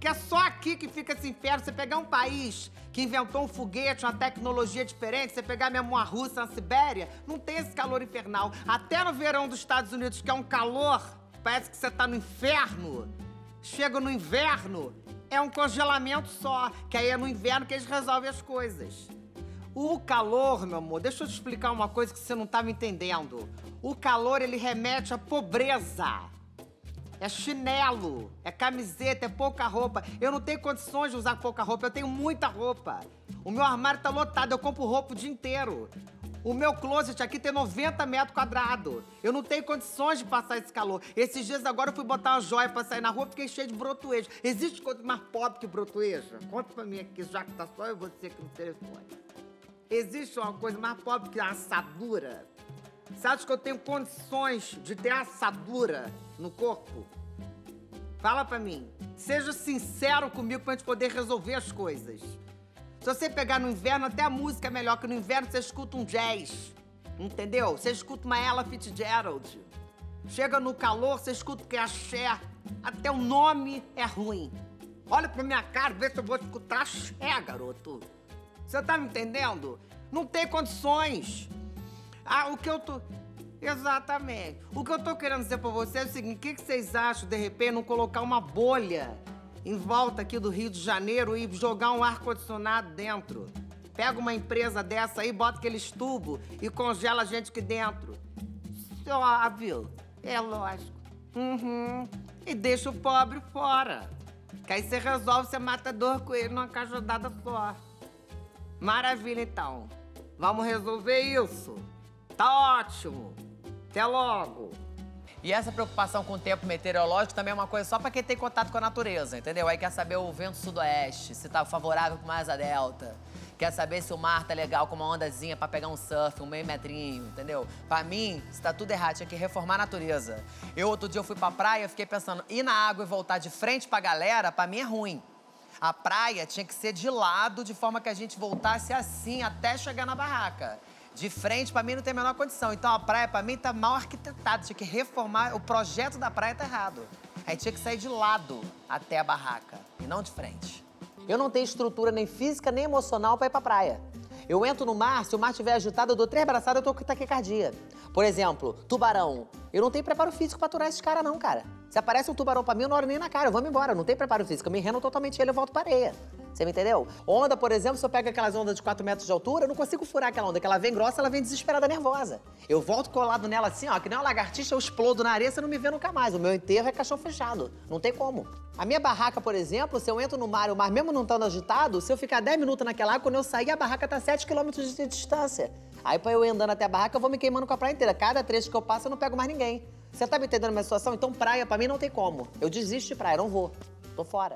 Que é só aqui que fica esse inferno. Você pegar um país que inventou um foguete, uma tecnologia diferente, você pegar mesmo a Rússia, a Sibéria, não tem esse calor infernal. Até no verão dos Estados Unidos, que é um calor, parece que você tá no inferno. Chega no inverno, é um congelamento só, que aí é no inverno que eles resolvem as coisas. O calor, meu amor, deixa eu te explicar uma coisa que você não estava entendendo. O calor, ele remete à pobreza. É chinelo, é camiseta, é pouca roupa. Eu não tenho condições de usar pouca roupa, eu tenho muita roupa. O meu armário tá lotado, eu compro roupa o dia inteiro. O meu closet aqui tem 90 metros quadrados. Eu não tenho condições de passar esse calor. Esses dias agora eu fui botar uma joia pra sair na rua, fiquei cheio de brotoejo. Existe coisa mais pobre que brotoejo? Conta pra mim aqui, já que tá só eu e você aqui no telefone. Existe uma coisa mais pobre que a assadura? Você acha que eu tenho condições de ter assadura no corpo? Fala pra mim. Seja sincero comigo pra gente poder resolver as coisas. Se você pegar no inverno, até a música é melhor, que no inverno você escuta um jazz, entendeu? Você escuta uma Ella Fitzgerald. Chega no calor, você escuta o que é axé, até o nome é ruim. Olha pra minha cara, vê se eu vou escutar axé, garoto. Você tá me entendendo? Não tem condições. Ah, o que eu tô... Exatamente. O que eu tô querendo dizer pra você é o seguinte, o que vocês acham, de repente, não colocar uma bolha em volta aqui do Rio de Janeiro e jogar um ar-condicionado dentro. Pega uma empresa dessa aí, bota aqueles tubos e congela a gente aqui dentro. Óbvio, é lógico. E deixa o pobre fora. Que aí você resolve, você mata dois coelhos numa cajadada só. Maravilha, então. Vamos resolver isso. Tá ótimo. Até logo. E essa preocupação com o tempo meteorológico também é uma coisa só pra quem tem contato com a natureza, entendeu? Aí quer saber o vento sudoeste, se tá favorável com uma asa delta. Quer saber se o mar tá legal com uma ondazinha pra pegar um surf, um meio metrinho, entendeu? Pra mim, se tá tudo errado, tinha que reformar a natureza. Eu, outro dia, eu fui pra praia, fiquei pensando, ir na água e voltar de frente pra galera, pra mim é ruim. A praia tinha que ser de lado, de forma que a gente voltasse assim até chegar na barraca. De frente, pra mim, não tem a menor condição. Então, a praia, pra mim, tá mal arquitetada. Tinha que reformar. O projeto da praia tá errado. Aí tinha que sair de lado até a barraca, e não de frente. Eu não tenho estrutura nem física, nem emocional pra ir pra praia. Eu entro no mar, se o mar estiver agitado, eu dou 3 braçadas, eu tô com taquicardia. Por exemplo, tubarão. Eu não tenho preparo físico pra aturar esses caras, não, cara. Se aparece um tubarão pra mim, eu não olho nem na cara, eu vou me embora, eu não tenho preparo físico, eu me rendo totalmente ele, eu volto pra areia. Você me entendeu? Onda, por exemplo, se eu pego aquelas ondas de 4 metros de altura, eu não consigo furar aquela onda, que ela vem grossa, ela vem desesperada, nervosa. Eu volto colado nela assim, ó, que nem uma lagartixa, eu explodo na areia, você não me vê nunca mais. O meu enterro é caixão fechado, não tem como. A minha barraca, por exemplo, se eu entro no mar, o mar mesmo não estando agitado, se eu ficar 10 minutos naquela água, quando eu sair, a barraca tá 7 km de distância. Aí, pra eu andando até a barraca, eu vou me queimando com a praia inteira. Cada trecho que eu passo, eu não pego mais ninguém. Você tá me entendendo a minha situação? Então praia, pra mim, não tem como. Eu desisto de praia, não vou. Tô fora.